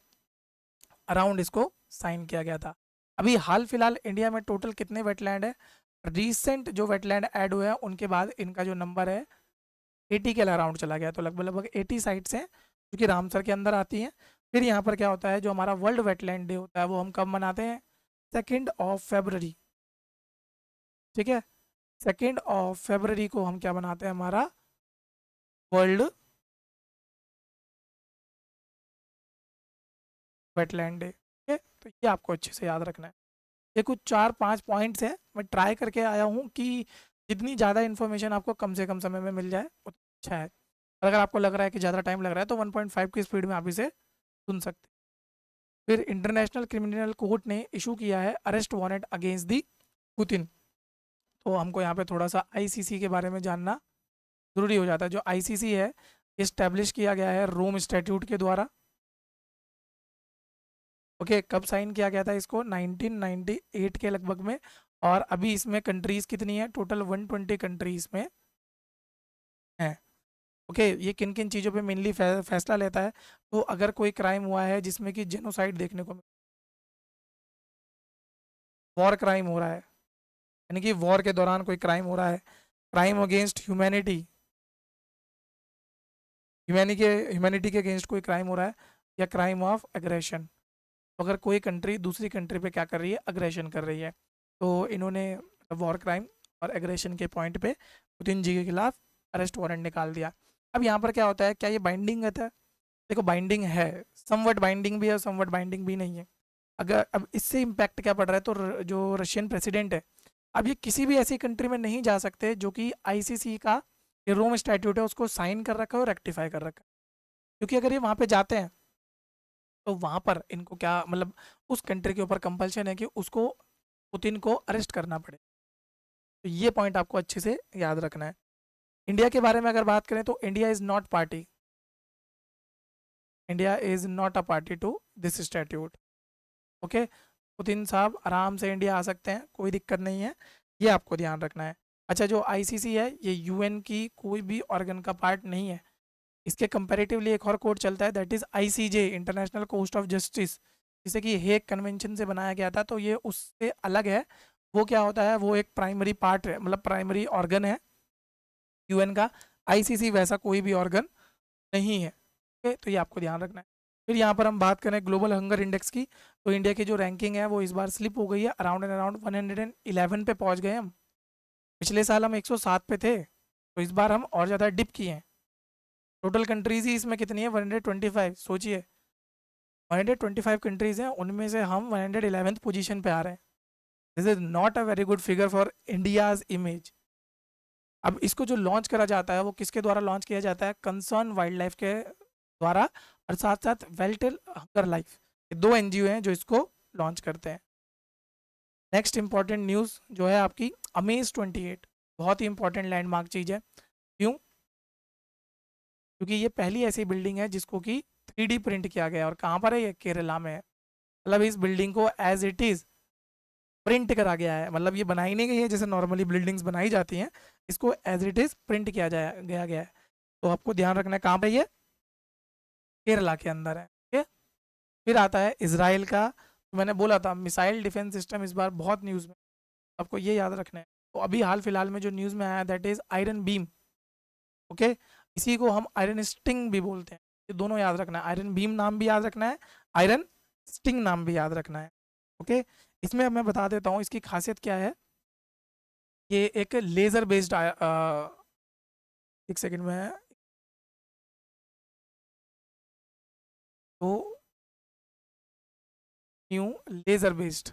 अराउंड इसको साइन किया गया था। अभी हाल फिलहाल इंडिया में टोटल कितने वेटलैंड है? रिसेंट जो वेटलैंड ऐड हुए हैं उनके बाद इनका जो नंबर है 80 के अराउंड चला गया, तो लगभग 80 साइट्स हैं जो कि रामसर के अंदर आती हैं। फिर यहाँ पर क्या होता है, जो हमारा वर्ल्ड वेटलैंड डे होता है वो हम कब मनाते हैं? 2 फरवरी। ठीक है, 2 फरवरी को हम क्या मनाते हैं? हमारा वर्ल्ड वेटलैंड डे। ठीक है, तो ये आपको अच्छे से याद रखना है। ये कुछ 4-5 पॉइंट्स हैं, मैं ट्राई करके आया हूँ कि जितनी ज़्यादा इन्फॉर्मेशन आपको कम से कम समय में मिल जाए उतना अच्छा है। अगर आपको लग रहा है कि ज़्यादा टाइम लग रहा है तो 1.5 की स्पीड में आप इसे सुन सकते हैं। फिर इंटरनेशनल क्रिमिनल कोर्ट ने इशू किया है arrest warrant against the Putin. तो हमको यहाँ पे थोड़ा सा आईसीसी के बारे में जानना ज़रूरी हो जाता है। जो आईसीसी है इस्टेब्लिश किया गया है रोम स्टैट्यूट के द्वारा। ओके, कब साइन किया गया था इसको? 1998 के लगभग में। और अभी इसमें कंट्रीज़ कितनी है? टोटल 120 कंट्रीज़ में हैं। ओके, ये किन किन चीज़ों पे मेनली फैसला लेता है? तो अगर कोई क्राइम हुआ है जिसमें कि जेनोसाइड देखने को मिले, वॉर क्राइम हो रहा है, यानी कि वॉर के दौरान कोई क्राइम हो रहा है, क्राइम अगेंस्ट ह्यूमैनिटी, ह्यूमैनिटी के अगेंस्ट कोई क्राइम हो रहा है, या क्राइम ऑफ एग्रेशन। तो अगर कोई कंट्री दूसरी कंट्री पे क्या कर रही है? एग्रेशन कर रही है। तो इन्होंने वॉर क्राइम और एग्रेशन के पॉइंट पे पुतिन जी के खिलाफ अरेस्ट वारंट निकाल दिया। अब यहाँ पर क्या होता है, क्या ये बाइंडिंग रहता है? देखो बाइंडिंग है, समवट बाइंडिंग भी है, समवट बाइंडिंग भी नहीं है। अगर अब इससे इम्पैक्ट क्या पड़ रहा है, तो जो रशियन प्रेसिडेंट है, अब ये किसी भी ऐसी कंट्री में नहीं जा सकते जो कि आईसीसी का ये रोम स्टैट्यूट है उसको साइन कर रखा है और रेक्टिफाई कर रखा है, क्योंकि अगर ये वहाँ पे जाते हैं तो वहाँ पर इनको क्या, मतलब उस कंट्री के ऊपर कंपल्शन है कि उसको पुतिन को अरेस्ट करना पड़े। तो ये पॉइंट आपको अच्छे से याद रखना है। इंडिया के बारे में अगर बात करें तो India is not party, India is not a party to this statute. Okay, Putin साहब आराम से इंडिया आ सकते हैं, कोई दिक्कत नहीं है, ये आपको ध्यान रखना है। अच्छा, जो आईसीसी है ये यूएन की कोई भी ऑर्गन का पार्ट नहीं है। इसके कंपैरेटिवली एक और कोर्ट चलता है, that is ICJ, international court of justice, जिसे कि हेग कन्वेंशन से बनाया गया था। तो ये उससे अलग है। वो क्या होता है, वो एक प्राइमरी पार्ट है, मतलब प्राइमरी ऑर्गन है यूएन का। आईसीसी वैसा कोई भी ऑर्गन नहीं है। ओके, तो ये आपको ध्यान रखना है। फिर यहाँ पर हम बात करें ग्लोबल हंगर इंडेक्स की, तो इंडिया की जो रैंकिंग है वो इस बार स्लिप हो गई है, अराउंड एंड अराउंड 111 पे पहुँच गए हम। पिछले साल हम 107 पे थे, तो इस बार हम और ज़्यादा डिप किए हैं। टोटल कंट्रीज़ ही इसमें कितनी है? 125। सोचिए 125 कंट्रीज़ हैं, उनमें से हम 111 पोजीशन पे आ रहे हैं। This is not a very good figure for India's image. अब इसको जो लॉन्च करा जाता है वो किसके द्वारा लॉन्च किया जाता है? कंसर्न वाइल्ड लाइफ के द्वारा, और साथ साथ वेल्टेल हंगर लाइफ, दो NGO हैं जो इसको लॉन्च करते हैं। नेक्स्ट इंपॉर्टेंट न्यूज़ जो है आपकी अमेज 28, बहुत ही इंपॉर्टेंट लैंडमार्क चीज़ है। क्यों? क्योंकि ये पहली ऐसी बिल्डिंग है जिसको कि 3D प्रिंट किया गया है। और कहाँ पर है ये? केरला में है। मतलब इस बिल्डिंग को एज इट इज़ प्रिंट करा गया है, मतलब ये बनाई नहीं गई है जैसे नॉर्मली बिल्डिंग्स बनाई जाती हैं, इसको एज इट इज़ प्रिंट किया गया है। तो आपको ध्यान रखना है कहाँ पर ये? केरला के अंदर है। ठीक, फिर आता है इसराइल का। तो मैंने बोला था मिसाइल डिफेंस सिस्टम इस बार बहुत न्यूज़ में, आपको ये याद रखना है। तो अभी हाल फिलहाल में जो न्यूज़ में आया that is iron beam. Okay, इसी को हम आयरन स्टिंग भी बोलते हैं। ये दोनों याद रखना है, आयरन बीम नाम भी याद रखना है, आयरन स्टिंग नाम भी याद रखना है। ओके, इसमें मैं बता देता हूँ इसकी खासियत क्या है। ये एक लेज़र बेस्ड, एक सेकेंड में, तो न्यू लेज़र बेस्ड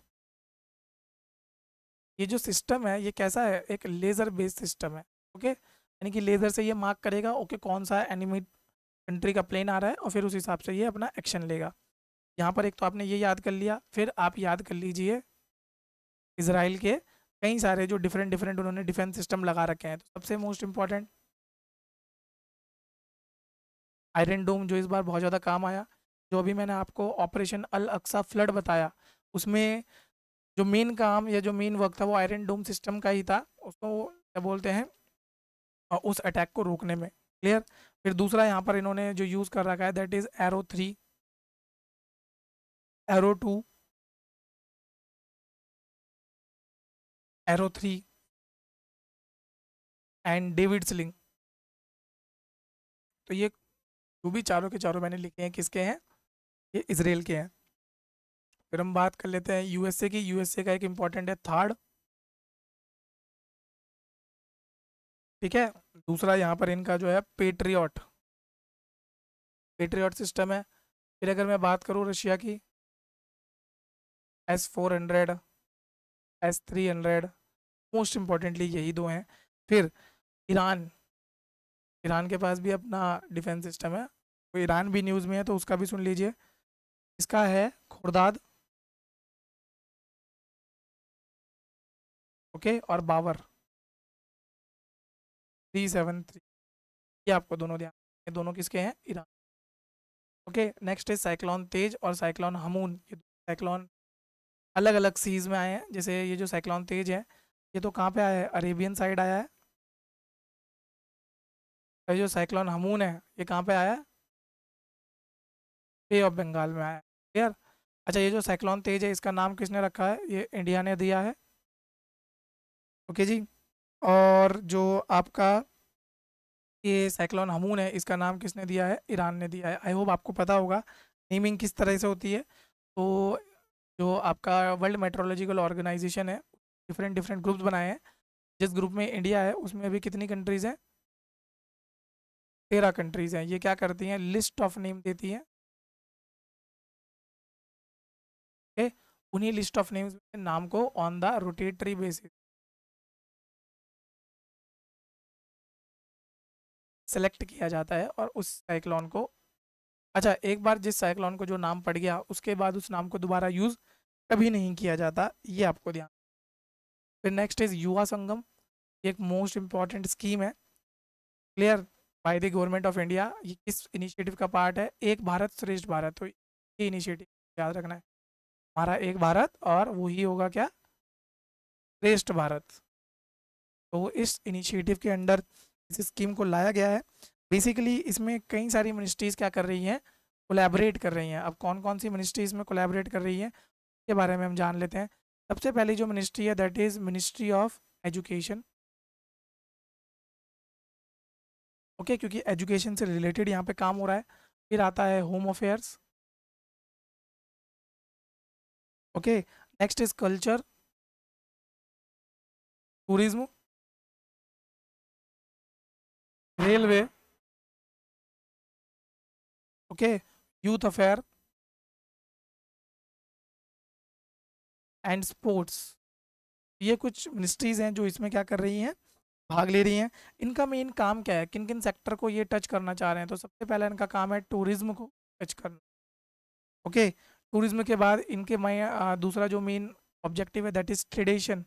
ये जो सिस्टम है ये कैसा है? एक लेज़र बेस्ड सिस्टम है। ओके, यानी कि लेज़र से ये मार्क करेगा, ओके कौन सा एनिमी कंट्री का प्लेन आ रहा है, और फिर उस हिसाब से ये अपना एक्शन लेगा। यहाँ पर एक तो आपने ये याद कर लिया। फिर आप याद कर लीजिए इसराइल के कई सारे जो डिफरेंट उन्होंने डिफेंस सिस्टम लगा रखे हैं। तो सबसे मोस्ट इम्पॉर्टेंट आयरन डोम, जो इस बार बहुत ज़्यादा काम आया। जो अभी मैंने आपको ऑपरेशन अल अक्सा फ्लड बताया, उसमें जो मेन काम या जो मेन वर्क था वो आयरन डोम सिस्टम का ही था, उसको क्या बोलते हैं, और उस अटैक को रोकने में। क्लियर? फिर दूसरा यहाँ पर इन्होंने जो यूज़ कर रखा है that is arrow 3, arrow 2, arrow 3 and David sling. तो ये जो भी चारों के चारों मैंने लिखे हैं किसके हैं? ये इसराइल के हैं। फिर हम बात कर लेते हैं यूएसए की। यूएसए का एक इम्पॉर्टेंट है थर्ड, ठीक है। दूसरा यहाँ पर इनका जो है पेट्रियट सिस्टम है। फिर अगर मैं बात करूँ रशिया की, S-400, S-300, मोस्ट इम्पॉर्टेंटली यही दो हैं। फिर ईरान के पास भी अपना डिफेंस सिस्टम है। तो ईरान भी न्यूज़ में है, तो उसका भी सुन लीजिए। इसका है खुर्दाद, ओके, और बावर 373। ये आपको दोनों ध्यान, ये दोनों किसके हैं? ईरान। ओके, नेक्स्ट है साइक्लोन तेज और साइक्लोन हमून। ये साइक्लोन अलग अलग सीज में आए हैं। जैसे ये जो साइक्लोन तेज है ये तो कहाँ पे आया है? अरेबियन साइड आया है। ये जो साइक्लोन हमून है ये कहाँ पे आया है? बे ऑफ बंगाल में आया है। क्लियर। अच्छा, ये जो साइक्लोन तेज है इसका नाम किसने रखा है? ये इंडिया ने दिया है। ओके जी। और जो आपका ये साइक्लोन हमून है इसका नाम किसने दिया है? ईरान ने दिया है। आई होप आपको पता होगा नेमिंग किस तरह से होती है। तो जो आपका वर्ल्ड मेट्रोलॉजिकल ऑर्गेनाइजेशन है डिफरेंट डिफरेंट ग्रुप्स बनाए हैं। जिस ग्रुप में इंडिया है उसमें अभी कितनी कंट्रीज हैं? 13 कंट्रीज हैं। ये क्या करती हैं? लिस्ट ऑफ नेम देती हैं। ओके, उन्हीं लिस्ट ऑफ नेम्स में नाम को on the rotatory basis select किया जाता है और उस साइक्लोन को, अच्छा, एक बार जिस साइक्लोन को जो नाम पड़ गया उसके बाद उस नाम को दोबारा यूज़ कभी नहीं किया जाता। ये आपको ध्यान। फिर नेक्स्ट इज युवा संगम। एक मोस्ट इम्पॉर्टेंट स्कीम है, clear, by the government of India. ये किस इनिशिएटिव का पार्ट है? एक भारत श्रेष्ठ भारत। तो ये इनिशिएटिव याद रखना है हमारा, एक भारत, और वही होगा क्या? श्रेष्ठ भारत। तो इस इनिशिएटिव के अंडर इस स्कीम को लाया गया है। बेसिकली इसमें कई सारी मिनिस्ट्रीज़ क्या कर रही हैं? कोलैबोरेट कर रही हैं। अब कौन कौन सी मिनिस्ट्रीज़ में कोलैबोरेट कर रही हैं इसके बारे में हम जान लेते हैं। सबसे पहली जो मिनिस्ट्री है that is ministry of education. Okay, क्योंकि एजुकेशन से रिलेटेड यहाँ पे काम हो रहा है। फिर आता है home affairs. Okay, next is culture, tourism, railway, okay, youth affair and sports. ये कुछ मिनिस्ट्रीज हैं जो इसमें क्या कर रही हैं? भाग ले रही हैं। इनका मेन काम क्या है? किन किन सेक्टर को ये टच करना चाह रहे हैं? तो सबसे पहला इनका काम है टूरिज्म को टच करना। ओके, टूरिज्म के बाद इनके दूसरा जो मेन ऑब्जेक्टिव है दैट इज ट्रेडिशन।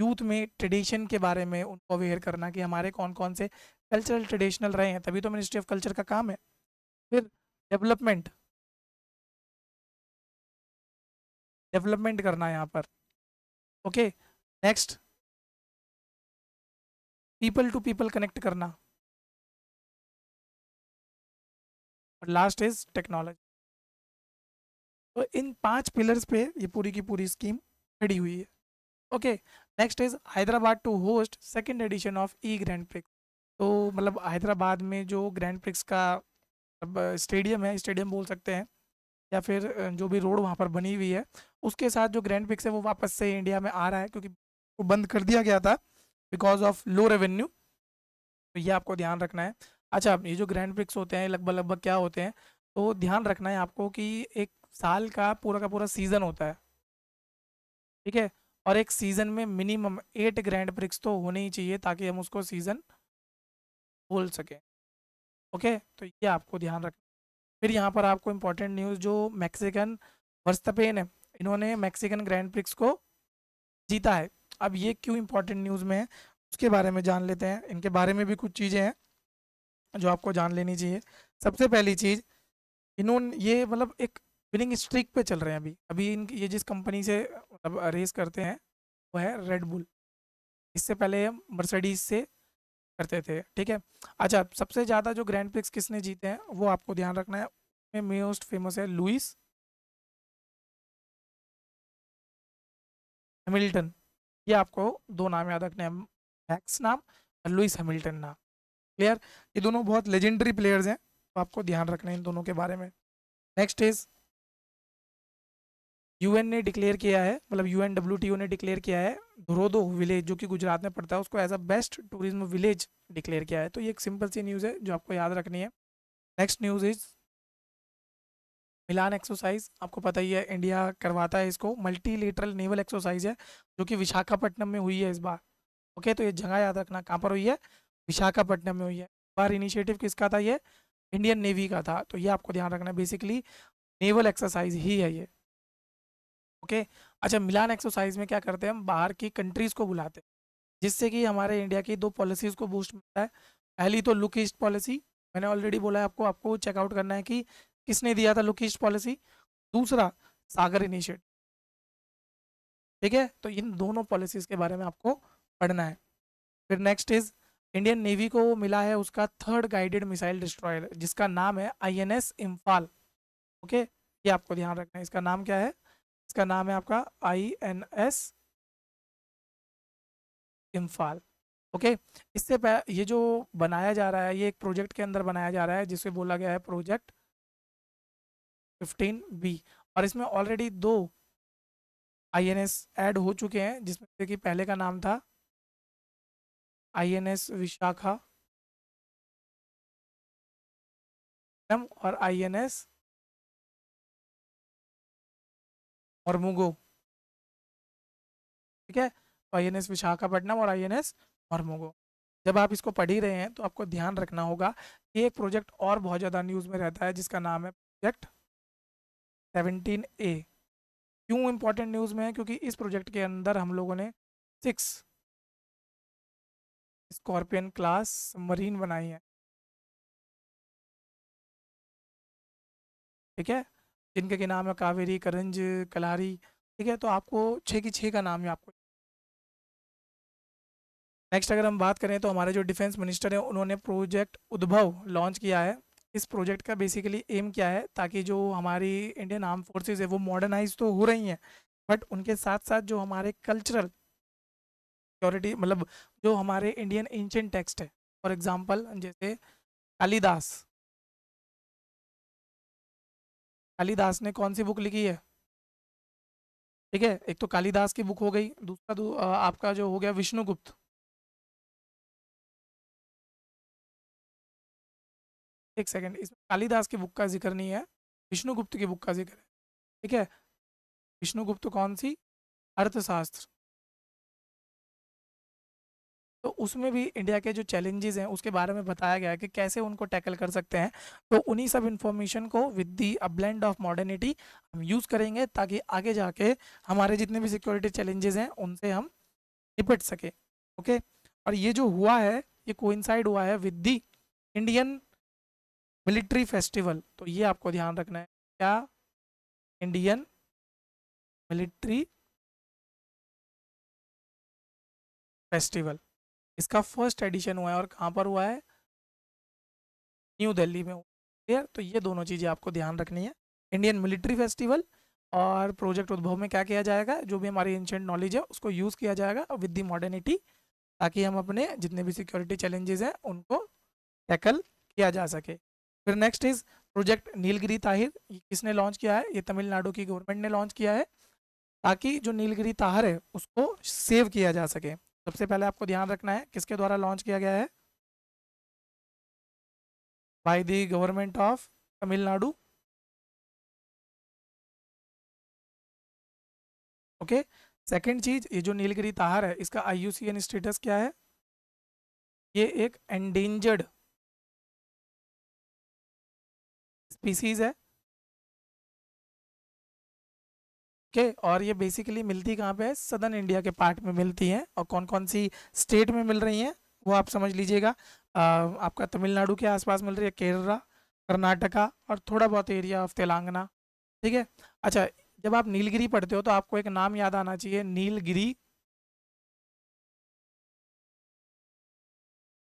यूथ में ट्रेडिशन के बारे में उनको अवेयर करना कि हमारे कौन कौन से कल्चरल ट्रेडिशनल रहे हैं, तभी तो मिनिस्ट्री ऑफ कल्चर का काम है। फिर डेवलपमेंट, डेवलपमेंट करना है यहाँ पर। Okay, next people to people connect करना, और लास्ट इज टेक्नोलॉजी। तो इन 5 पिलर्स पे ये पूरी की पूरी स्कीम खड़ी हुई है। Okay, next is Hyderabad to host second edition of E grand prix. तो मतलब हैदराबाद में जो ग्रैंड प्रिक्स का स्टेडियम है, स्टेडियम बोल सकते हैं, या फिर जो भी रोड वहाँ पर बनी हुई है, उसके साथ जो ग्रैंड प्रिक्स है वो वापस से इंडिया में आ रहा है, क्योंकि वो बंद कर दिया गया था बिकॉज ऑफ लो रेवेन्यू। तो ये आपको ध्यान रखना है। अच्छा, ये जो ग्रैंड प्रिक्स होते हैं लगभग क्या होते हैं? तो ध्यान रखना है आपको कि एक साल का पूरा सीज़न होता है, ठीक है, और एक सीज़न में मिनिमम 8 ग्रैंड प्रिक्स तो होने ही चाहिए ताकि हम उसको सीज़न बोल सकें। ओके, तो ये आपको ध्यान रखना। फिर यहाँ पर आपको इम्पोर्टेंट न्यूज़, जो मैक्सिकन वर्स्टापेन है, इन्होंने मैक्सिकन ग्रैंड प्रिक्स को जीता है। अब ये क्यों इम्पोर्टेंट न्यूज़ में है उसके बारे में जान लेते हैं। इनके बारे में भी कुछ चीज़ें हैं जो आपको जान लेनी चाहिए। सबसे पहली चीज़, इन्होंने ये मतलब एक विनिंग स्ट्रीक पे चल रहे हैं। अभी ये जिस कंपनी से मतलब रेस करते हैं वो है रेड बुल। इससे पहले हम मर्सिडीज से करते थे, ठीक है। अच्छा, सबसे ज़्यादा जो ग्रैंड प्रिक्स किसने जीते हैं वो आपको ध्यान रखना है। उसमें मोस्ट फेमस है लुइस हैमिल्टन। ये आपको 2 नाम याद रखने हैं, मैक्स नाम और लुइस हैमिल्टन नाम, क्लियर। ये दोनों बहुत लेजेंडरी प्लेयर्स हैं, तो आपको ध्यान रखना है इन दोनों के बारे में। नेक्स्ट इज यूएन ने डिक्लेयर किया है, मतलब यूएनडब्ल्यूटीओ ने डिक्लेयर किया है धुरोदो विलेज, जो कि गुजरात में पड़ता है, उसको as a best tourism village declare किया है। तो ये एक सिंपल सी न्यूज़ है जो आपको याद रखनी है। Next news is Milan exercise. आपको पता ही है इंडिया करवाता है इसको। मल्टीलेटरल नेवल एक्सरसाइज है जो कि विशाखापट्टनम में हुई है इस बार। ओके, तो ये जगह याद रखना कहाँ पर हुई है? विशाखापट्टनम में हुई है। इस बार इनिशिएटिव किसका था? ये इंडियन नेवी का था। तो ये आपको ध्यान रखना है। बेसिकली नेवल एक्सरसाइज ही है ये। ओके अच्छा, मिलान एक्सरसाइज में क्या करते हैं, हम बाहर की कंट्रीज़ को बुलाते हैं, जिससे कि हमारे इंडिया की दो पॉलिसीज़ को बूस्ट मिलता है। पहली तो लुक ईस्ट पॉलिसी, मैंने ऑलरेडी बोला है आपको, आपको चेकआउट करना है कि किसने दिया था लुक ईस्ट पॉलिसी। दूसरा सागर इनिशिएटिव, ठीक है। तो इन दोनों पॉलिसीज़ के बारे में आपको पढ़ना है। फिर नेक्स्ट इज इंडियन नेवी को मिला है उसका थर्ड गाइडेड मिसाइल डिस्ट्रॉयर, जिसका नाम है INS इम्फाल। ओके ये आपको ध्यान रखना है। इसका नाम क्या है, इसका नाम है आपका INS इम्फाल। ओके इससे ये जो बनाया जा रहा है, ये एक प्रोजेक्ट के अंदर बनाया जा रहा है जिसे बोला गया है प्रोजेक्ट 15B, और इसमें ऑलरेडी दो INS ऐड हो चुके हैं, जिसमें से कि पहले का नाम था INS विशाखा और INS और मुगो, ठीक है। INS विशाखापट्टनम और INS और मुगो। जब आप इसको पढ़ ही रहे हैं तो आपको ध्यान रखना होगा, ये एक प्रोजेक्ट और बहुत ज़्यादा न्यूज़ में रहता है जिसका नाम है प्रोजेक्ट 17A। क्यों इम्पोर्टेंट न्यूज़ में है, क्योंकि इस प्रोजेक्ट के अंदर हम लोगों ने 6 स्कॉर्पियन क्लास सबमरीन बनाई है, ठीक है, जिनके के नाम है कावेरी, करंज, कलारी, ठीक है। तो आपको 6 की 6 का नाम है आपको। नेक्स्ट अगर हम बात करें तो हमारे जो डिफेंस मिनिस्टर हैं उन्होंने प्रोजेक्ट उद्भव लॉन्च किया है। इस प्रोजेक्ट का बेसिकली एम क्या है, ताकि जो हमारी इंडियन आर्म फोर्सेज है वो मॉडर्नाइज तो हो रही हैं, बट उनके साथ साथ जो हमारे कल्चरल सिक्योरिटी, मतलब जो हमारे इंडियन एंशिएंट टेक्स्ट है, फॉर एग्जांपल जैसे कालिदास, कालिदास ने कौन सी बुक लिखी है, ठीक है। एक तो कालिदास की बुक हो गई, दूसरा आपका जो हो गया विष्णुगुप्त, एक सेकंड, इसमें कालिदास की बुक का जिक्र नहीं है, विष्णुगुप्त की बुक का जिक्र है, ठीक है। विष्णुगुप्त कौन सी, अर्थशास्त्र। तो उसमें भी इंडिया के जो चैलेंजेस हैं उसके बारे में बताया गया है कि कैसे उनको टैकल कर सकते हैं। तो उन्हीं सब इन्फॉर्मेशन को with the a blend of modernity हम यूज़ करेंगे, ताकि आगे जाके हमारे जितने भी सिक्योरिटी चैलेंजेस हैं उनसे हम निपट सकें। ओके और ये जो हुआ है ये कोइंसाइड हुआ है with the Indian military festival. तो ये आपको ध्यान रखना है, क्या, इंडियन मिलिट्री फेस्टिवल। इसका फर्स्ट एडिशन हुआ है और कहाँ पर हुआ है, न्यू दिल्ली में हुआ। तो ये दोनों चीज़ें आपको ध्यान रखनी है, इंडियन मिलिट्री फेस्टिवल और प्रोजेक्ट उद्भव में क्या किया जाएगा, जो भी हमारी एंशिएंट नॉलेज है उसको यूज़ किया जाएगा विद द मॉडर्निटी, ताकि हम अपने जितने भी सिक्योरिटी चैलेंजेस हैं उनको टैकल किया जा सके। फिर next is project Nilgiri Tahir. किसने लॉन्च किया है, ये तमिलनाडु की गवर्नमेंट ने लॉन्च किया है, ताकि जो नीलगिरी ताहर है उसको सेव किया जा सके। सबसे पहले आपको ध्यान रखना है किसके द्वारा लॉन्च किया गया है, by the government of Tamil Nadu. Okay second चीज, ये जो नीलगिरी ताहर है इसका IUCN स्टेटस क्या है, ये एक एंडेंजर्ड स्पीसीज है, ओके और ये बेसिकली मिलती कहाँ पे है, सदर्न इंडिया के पार्ट में मिलती हैं, और कौन कौन सी स्टेट में मिल रही हैं वो आप समझ लीजिएगा। आपका तमिलनाडु के आसपास मिल रही है, केरला, कर्नाटका और थोड़ा बहुत एरिया ऑफ तेलंगाना, ठीक है। अच्छा जब आप नीलगिरी पढ़ते हो तो आपको एक नाम याद आना चाहिए, नीलगिरी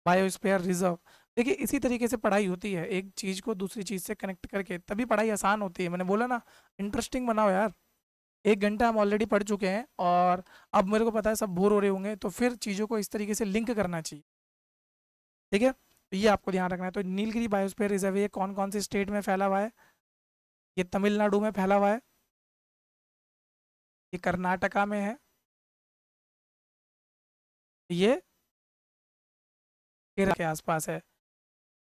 बायोस्फीयर रिजर्व। देखिए इसी तरीके से पढ़ाई होती है, एक चीज़ को दूसरी चीज़ से कनेक्ट करके, तभी पढ़ाई आसान होती है। मैंने बोला ना, इंटरेस्टिंग बनाओ यार। 1 घंटा हम ऑलरेडी पढ़ चुके हैं और अब मेरे को पता है सब बोर हो रहे होंगे, तो फिर चीज़ों को इस तरीके से लिंक करना चाहिए, ठीक है। तो ये आपको ध्यान रखना है। तो नीलगिरी बायोस्फीयर रिजर्व ये कौन कौन से स्टेट में फैला हुआ है, ये तमिलनाडु में फैला हुआ है, ये कर्नाटका में है, ये केरला के आसपास है।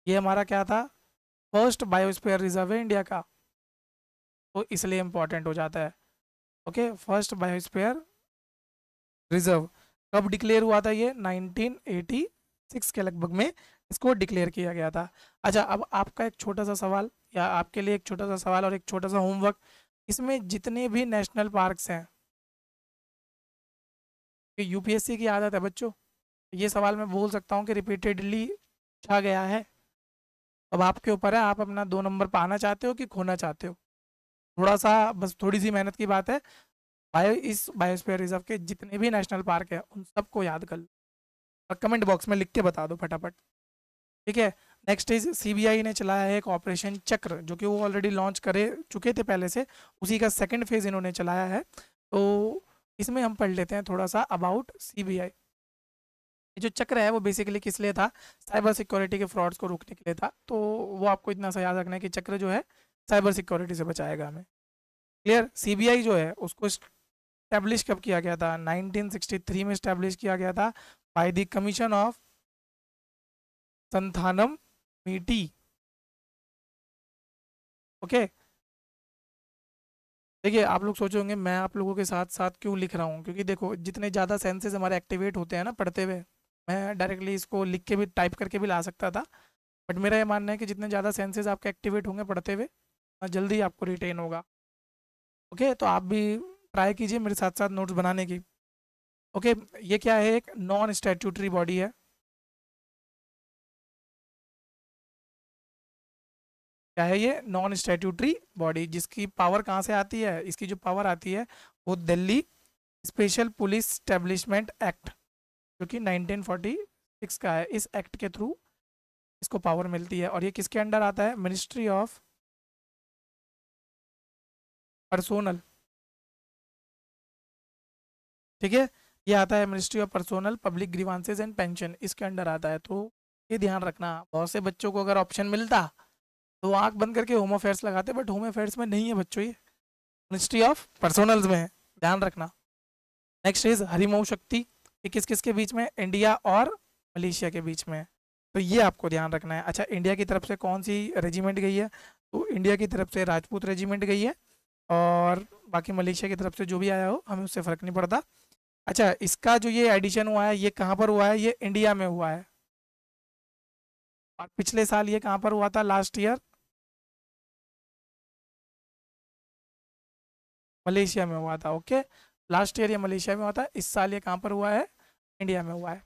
ये हमारा क्या था, फर्स्ट बायोस्फीयर रिजर्व है इंडिया का, तो इसलिए इम्पोर्टेंट हो जाता है। ओके फर्स्ट बायोस्फीयर रिजर्व कब डिक्लेयर हुआ था, ये 1986 के लगभग में इसको डिक्लेयर किया गया था। अच्छा, अब आपका एक छोटा सा सवाल, या आपके लिए एक छोटा सा सवाल और एक छोटा सा होमवर्क। इसमें जितने भी नेशनल पार्क्स हैं, यूपीएससी की आदत है बच्चों, ये सवाल मैं बोल सकता हूँ कि रिपीटेडली पूछा गया है। अब आपके ऊपर है, आप अपना 2 नंबर पाना चाहते हो कि खोना चाहते हो। थोड़ा सा, बस थोड़ी सी मेहनत की बात है। बायोस्फीयर रिजर्व के जितने भी नेशनल पार्क है उन सबको याद कर लो और कमेंट बॉक्स में लिख के बता दो फटाफट, ठीक है। नेक्स्ट इज सीबीआई ने चलाया है एक ऑपरेशन चक्र, जो कि वो ऑलरेडी लॉन्च करे चुके थे पहले से, उसी का 2nd फेज इन्होंने चलाया है। तो इसमें हम पढ़ लेते हैं थोड़ा सा अबाउट सीबीआई। जो चक्र है वो बेसिकली किस लिए था? साइबर सिक्योरिटी के फ्रॉड्स को रोकने के लिए था। तो वो आपको इतना सा याद रखना है कि चक्र जो है साइबर सिक्योरिटी से बचाएगा हमें, क्लियर। सीबीआई जो है उसको स्टैब्लिश कब किया गया था? 1963 में स्टैब्लिश किया गया था by the commission of Santhanam committee, okay. देखिए, आप लोग सोचोगे मैं आप लोगों के साथ साथ क्यों लिख रहा हूँ, क्योंकि देखो जितने ज़्यादा सेंसेस हमारे एक्टिवेट होते हैं ना पढ़ते हुए, मैं डायरेक्टली इसको लिख के भी टाइप करके भी ला सकता था, बट मेरा ये मानना है कि जितने ज़्यादा सेंसेस आपके एक्टिवेट होंगे पढ़ते हुए, जल्दी आपको रिटेन होगा, ओके। तो आप भी ट्राई कीजिए मेरे साथ साथ नोट्स बनाने की, ओके। ये क्या है? एक नॉन स्टैट्यूटरी बॉडी है। क्या है ये? Non statutory body. जिसकी पावर कहाँ से आती है? इसकी जो पावर आती है वो Delhi special police establishment act, जो कि 1946 का है, इस एक्ट के थ्रू इसको पावर मिलती है। और ये किसके अंडर आता है? मिनिस्ट्री ऑफ पर्सोनल, ठीक है। ये आता है ministry of personnel, public grievances and pension, इसके अंडर आता है। तो ये ध्यान रखना, बहुत से बच्चों को अगर ऑप्शन मिलता तो आंख बंद करके होम अफेयर्स लगाते, बट होम अफेयर्स में नहीं है बच्चों, ये मिनिस्ट्री ऑफ पर्सोनल्स में है, ध्यान रखना। नेक्स्ट इज हरिमऊ शक्ति। ये किस किस के बीच में? इंडिया और मलेशिया के बीच में, तो ये आपको ध्यान रखना है। अच्छा, इंडिया की तरफ से कौन सी रेजिमेंट गई है? तो इंडिया की तरफ से राजपूत रेजिमेंट गई है, और बाकी मलेशिया की तरफ से जो भी आया हो हमें उससे फ़र्क नहीं पड़ता। अच्छा, इसका जो ये एडिशन हुआ है ये कहाँ पर हुआ है? ये इंडिया में हुआ है। और पिछले साल ये कहाँ पर हुआ था? लास्ट ईयर मलेशिया में हुआ था, ओके। लास्ट ईयर ये मलेशिया में हुआ था, इस साल ये कहाँ पर हुआ है? इंडिया में हुआ है।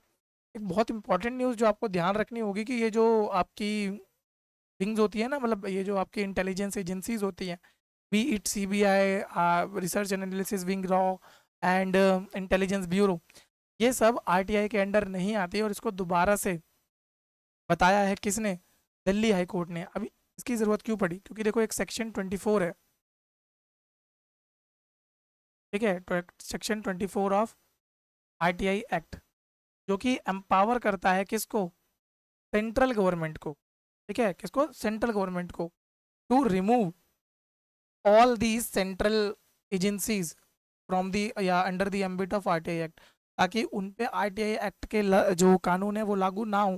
एक बहुत इंपॉर्टेंट न्यूज़ जो आपको ध्यान रखनी होगी कि ये जो आपकी विंग्स होती है ना, मतलब ये जो आपकी इंटेलिजेंस एजेंसीज होती हैं, be it CBI, research analysis wing, रॉ एंड इंटेलिजेंस ब्यूरो, ये सब आरटीआई के अंडर नहीं आती। और इसको दोबारा से बताया है किसने? दिल्ली हाई कोर्ट ने। अभी इसकी ज़रूरत क्यों पड़ी? क्योंकि देखो एक सेक्शन 24 है, ठीक है, सेक्शन 24 ऑफ आरटीआई एक्ट, जो कि एम्पावर करता है किसको? सेंट्रल गवर्नमेंट को, ठीक है। किसको? सेंट्रल गवर्नमेंट को। To remove all these central agencies from the या under the ambit of RTI act, ताकि उन पे आरटीआई एक्ट के जो कानून है वो लागू ना हो।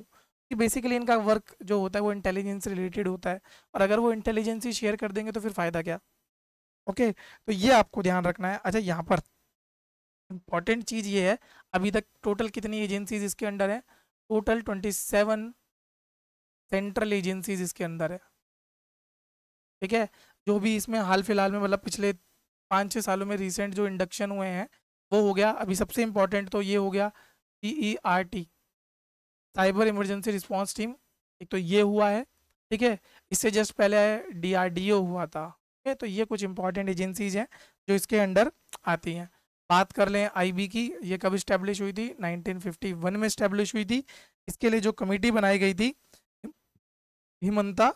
बेसिकली इनका वर्क जो होता है वो इंटेलिजेंस रिलेटेड होता है, और अगर वो इंटेलिजेंस ही शेयर कर देंगे तो फिर फ़ायदा क्या, ओके। तो ये आपको ध्यान रखना है। अच्छा, यहाँ पर इम्पॉर्टेंट चीज़ ये है, अभी तक टोटल कितनी एजेंसीज इसके अंडर हैं? टोटल 27 सेंट्रल एजेंसीज इसके अंदर है, ठीक है। जो भी इसमें हाल फिलहाल में, मतलब पिछले 5-6 सालों में रिसेंट जो इंडक्शन हुए हैं वो हो गया। अभी सबसे इम्पॉर्टेंट तो ये हो गया CERT, cyber emergency response team, एक तो ये हुआ है, ठीक है। इससे जस्ट पहले DRDO हुआ था, ठीक है। तो ये कुछ इंपॉर्टेंट एजेंसीज हैं जो इसके अंडर आती हैं। बात कर लें IB की, ये कब इस्टेब्लिश हुई थी? 1951 में इस्टेब्लिश हुई थी। इसके लिए जो कमेटी बनाई गई थी, हिमंता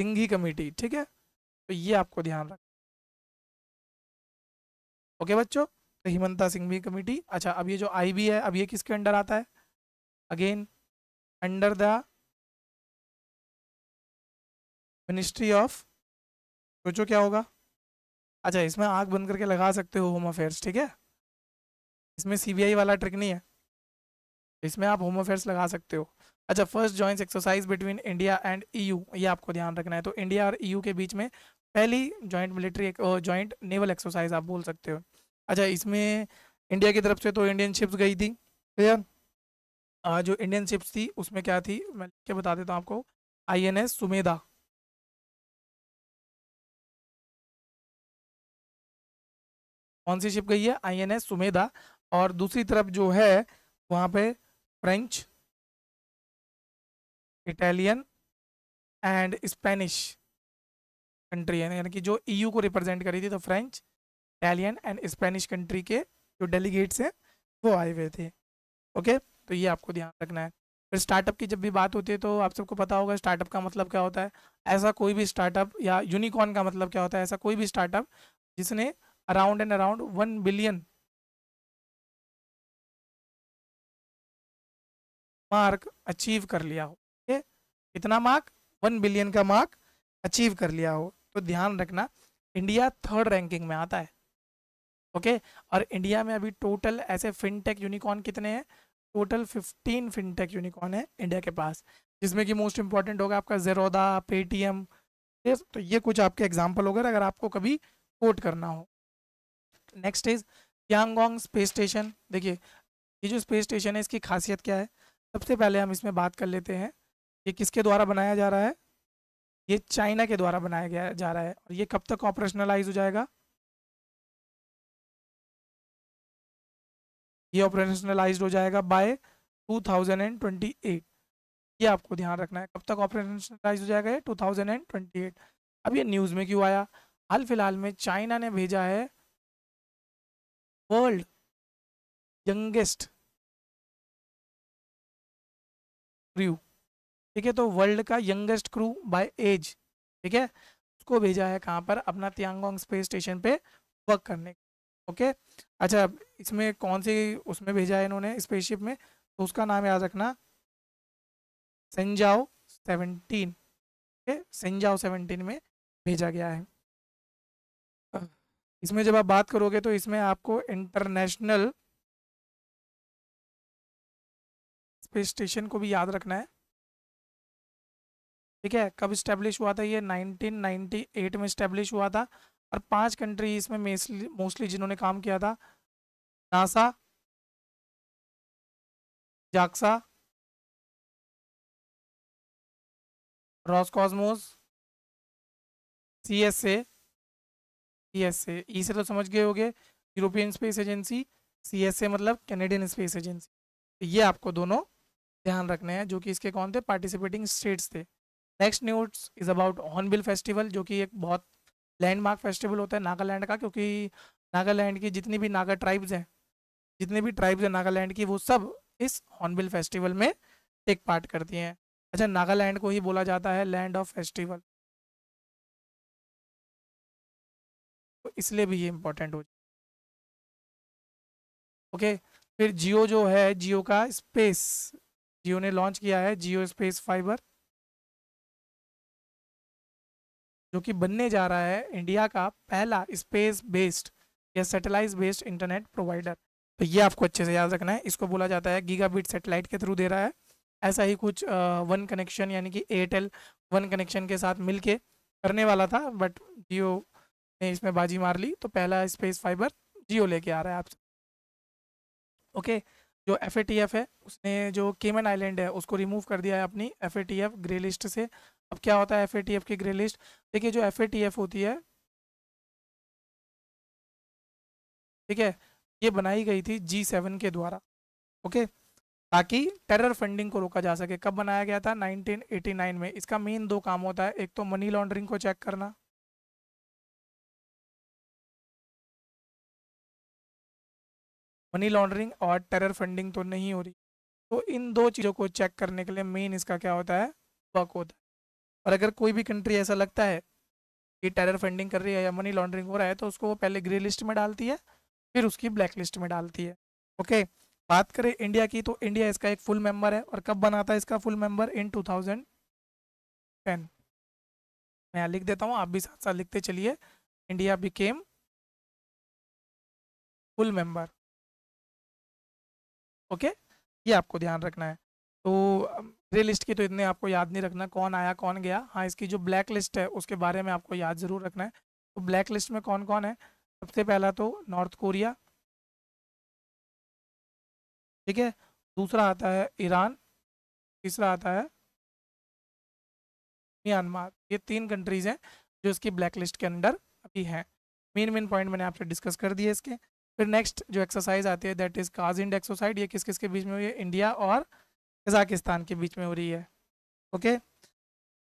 सिंघी कमेटी, ठीक है। तो ये आपको ध्यान रखना, ओके बच्चों, हिमंता सिंघवी कमेटी। अच्छा, अब ये जो IB है, अब ये किसके अंडर आता है? Again under the ministry of, सोचो क्या होगा। अच्छा, इसमें आंख बंद करके लगा सकते हो होम अफेयर्स, ठीक है। इसमें सीबीआई वाला ट्रिक नहीं है, इसमें आप होम अफेयर्स लगा सकते हो। अच्छा, first joint exercise between India and EU, ये आपको ध्यान रखना है। तो इंडिया और EU के बीच में पहली जॉइंट नेवल एक्सरसाइज आप बोल सकते हो। अच्छा, इसमें इंडिया की तरफ से तो इंडियन शिप्स गई थी, क्लियर। जो इंडियन शिप्स थी उसमें क्या थी मैं क्या बता देता हूँ आपको, आईएनएस सुमेधा, कौन सी शिप गई है, आईएनएस सुमेधा। और दूसरी तरफ जो है वहाँ पे French, Italian and Spanish country है, यानी कि जो ईयू को रिप्रेजेंट करी थी, तो French, Italian and Spanish country के जो डेलीगेट्स हैं वो आए हुए थे। ओके, तो ये आपको ध्यान रखना है। फिर स्टार्टअप की जब भी बात होती है तो आप सबको पता होगा स्टार्टअप का मतलब क्या होता है, ऐसा कोई भी स्टार्टअप, या यूनिकॉर्न का मतलब क्या होता है, ऐसा कोई भी स्टार्टअप जिसने around and around 1 billion mark achieve कर लिया हो। ठीक, कितना मार्क, 1 बिलियन का मार्क अचीव कर लिया हो। तो ध्यान रखना इंडिया 3rd रैंकिंग में आता है। ओके, और इंडिया में अभी टोटल ऐसे फिनटेक यूनिकॉर्न कितने हैं, टोटल 15 फिनटेक यूनिकॉर्न है इंडिया के पास, जिसमें कि मोस्ट इंपॉर्टेंट होगा आपका ज़ेरोदा, पेटीएम। तो ये कुछ आपके एग्जांपल हो गए अगर आपको कभी कोट करना हो। Next is Tiangong space station. देखिए ये जो स्पेस स्टेशन है इसकी खासियत क्या है, सबसे पहले हम इसमें बात कर लेते हैं ये किसके द्वारा बनाया जा रहा है, ये चाइना के द्वारा बनाया जा रहा है। और ये कब तक ऑपरेशनलाइज हो जाएगा, ये ऑपरेशनलाइज हो जाएगा बाय 2028। ये आपको ध्यान रखना है, कब तक ऑपरेशनलाइज हो जाएगा, 2028। अब ये न्यूज़ में क्यों आया, हाल फिलहाल में चाइना ने भेजा है वर्ल्ड यंगेस्ट क्रू, ठीक है, तो वर्ल्ड का यंगेस्ट क्रू बाय एज, ठीक है, उसको भेजा है कहाँ पर, अपना त्यांगोंग स्पेस स्टेशन पे वर्क करने। ओके, अच्छा इसमें कौन सी उसमें भेजा है इन्होंने स्पेसशिप में, तो उसका नाम याद रखना सेंजाओ 17, ठीक है, सेंजाओ 17 में भेजा गया है। इसमें जब आप बात करोगे तो इसमें आपको इंटरनेशनल स्पेस स्टेशन को भी याद रखना है, ठीक है। कब इस्टेब्लिश हुआ था ये, 1998 में इस्टेब्लिश हुआ था, और 5 कंट्री इसमें मोस्टली जिन्होंने काम किया था, NASA, JAXA, Roscosmos, CSA, E से तो समझ गए होंगे, यूरोपियन स्पेस एजेंसी, CSA मतलब कैनेडियन स्पेस एजेंसी। ये आपको दोनों ध्यान रखने हैं जो कि इसके कौन थे, पार्टिसिपेटिंग स्टेट्स थे। Next news is about hornbill festival, जो कि एक बहुत लैंडमार्क फेस्टिवल होता है नागालैंड का, क्योंकि नागालैंड की जितनी भी नागा ट्राइब्स हैं, जितनी भी ट्राइब्स हैं नागालैंड की, वो सब इस हॉर्नबिल फेस्टिवल में टेक पार्ट करती हैं। अच्छा, नागालैंड को ही बोला जाता है लैंड ऑफ फेस्टिवल, तो इसलिए भी ये इम्पोर्टेंट हो जाए। ओके, फिर जियो जो है, जियो का स्पेस, जियो ने लॉन्च किया है जियो स्पेस फाइबर, जो कि बनने जा रहा है इंडिया का पहला स्पेस बेस्ड या सैटेलाइट बेस्ड इंटरनेट प्रोवाइडर। तो ये आपको अच्छे से याद रखना है, इसको बोला जाता है गीगाबिट सैटेलाइट के थ्रू दे रहा है। ऐसा ही कुछ वन कनेक्शन यानी कि एयरटेल वन कनेक्शन के साथ मिलके करने वाला था, बट जियो ने इसमें बाजी मार ली, तो पहला स्पेस फाइबर जियो लेके आ रहा है आपसे। ओके, जो FATF है उसने जो केमन आइलैंड है उसको रिमूव कर दिया है अपनी FATF ग्रे लिस्ट से। अब क्या होता है FATF की ग्रे लिस्ट, देखिए जो FATF होती है, ठीक है, ये बनाई गई थी G7 के द्वारा, ओके, ताकि टेरर फंडिंग को रोका जा सके। कब बनाया गया था, 1989 में। इसका मेन 2 काम होता है, एक तो मनी लॉन्ड्रिंग को चेक करना, मनी लॉन्ड्रिंग और टेरर फंडिंग तो नहीं हो रही, तो इन 2 चीज़ों को चेक करने के लिए मेन इसका क्या होता है, वर्क होता है। और अगर कोई भी कंट्री ऐसा लगता है कि टेरर फंडिंग कर रही है या मनी लॉन्ड्रिंग हो रहा है, तो उसको वो पहले ग्रे लिस्ट में डालती है, फिर उसकी ब्लैक लिस्ट में डालती है। ओके, बात करें इंडिया की, तो इंडिया इसका एक फुल मेंबर है। और कब बनाता है इसका फुल मेंबर, इन 2010। मैं लिख देता हूँ, आप भी साथ साथ लिखते चलिए, India became full member. Okay, ये आपको ध्यान रखना है। तो ग्रे लिस्ट की तो इतने आपको याद नहीं रखना, कौन आया कौन गया। हाँ, इसकी जो ब्लैक लिस्ट है उसके बारे में आपको याद ज़रूर रखना है। तो ब्लैक लिस्ट में कौन कौन है, सबसे पहला तो नॉर्थ कोरिया, ठीक है, दूसरा आता है ईरान, तीसरा आता है म्यांमार। ये तीन कंट्रीज हैं जो इसकी ब्लैक लिस्ट के अंडर अभी हैं। मेन मेन पॉइंट मैंने आपसे डिस्कस कर दिए इसके। फिर नेक्स्ट जो एक्सरसाइज आती है दैट इज काजिंड एक्सरसाइज। ये किस किस के बीच में हो रही है? इंडिया और कजाकिस्तान के बीच में हो रही है। Okay,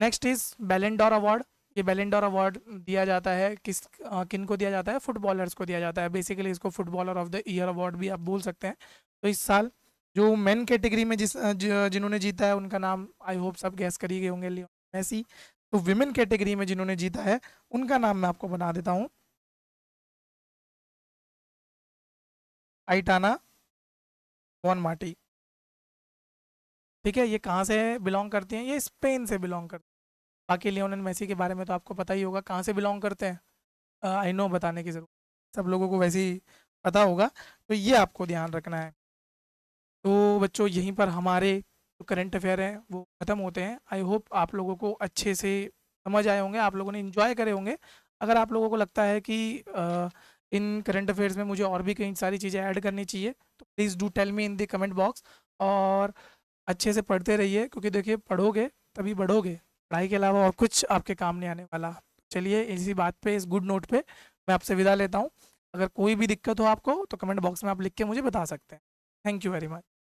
next is Ballon d'Or award. ये बैलेन डॉर अवार्ड दिया जाता है किन को दिया जाता है? फुटबॉलर्स को दिया जाता है। बेसिकली इसको footballer of the year award भी आप बोल सकते हैं। तो इस साल जो मेन कैटेगरी में जिन्होंने जीता है उनका नाम आई होप सब गैस कर ही गए होंगे, लियोनेल मेसी। तो विमेन कैटेगरी में जिन्होंने जीता है उनका नाम मैं आपको बना देता हूँ, आइटाना बोनमाटी। ठीक है, ये कहाँ से बिलोंग करती हैं? ये स्पेन से बिलोंग करती हैं। बाकी लियोनेल मेसी के बारे में तो आपको पता ही होगा कहाँ से बिलोंग करते हैं, आई नो बताने की जरूरत, सब लोगों को वैसे ही पता होगा। तो ये आपको ध्यान रखना है। तो बच्चों यहीं पर हमारे जो करंट अफेयर हैं वो ख़त्म होते हैं। आई होप आप लोगों को अच्छे से समझ आए होंगे, आप लोगों ने एंजॉय करे होंगे। अगर आप लोगों को लगता है कि इन करंट अफेयर्स में मुझे और भी कई सारी चीज़ें ऐड करनी चाहिए तो please do tell me in the comment box. और अच्छे से पढ़ते रहिए, क्योंकि देखिए पढ़ोगे तभी बढ़ोगे, पढ़ाई के अलावा और कुछ आपके काम नहीं आने वाला। चलिए इसी बात पे, इस गुड नोट पे मैं आपसे विदा लेता हूँ। अगर कोई भी दिक्कत हो आपको तो कमेंट बॉक्स में आप लिख के मुझे बता सकते हैं। Thank you very much.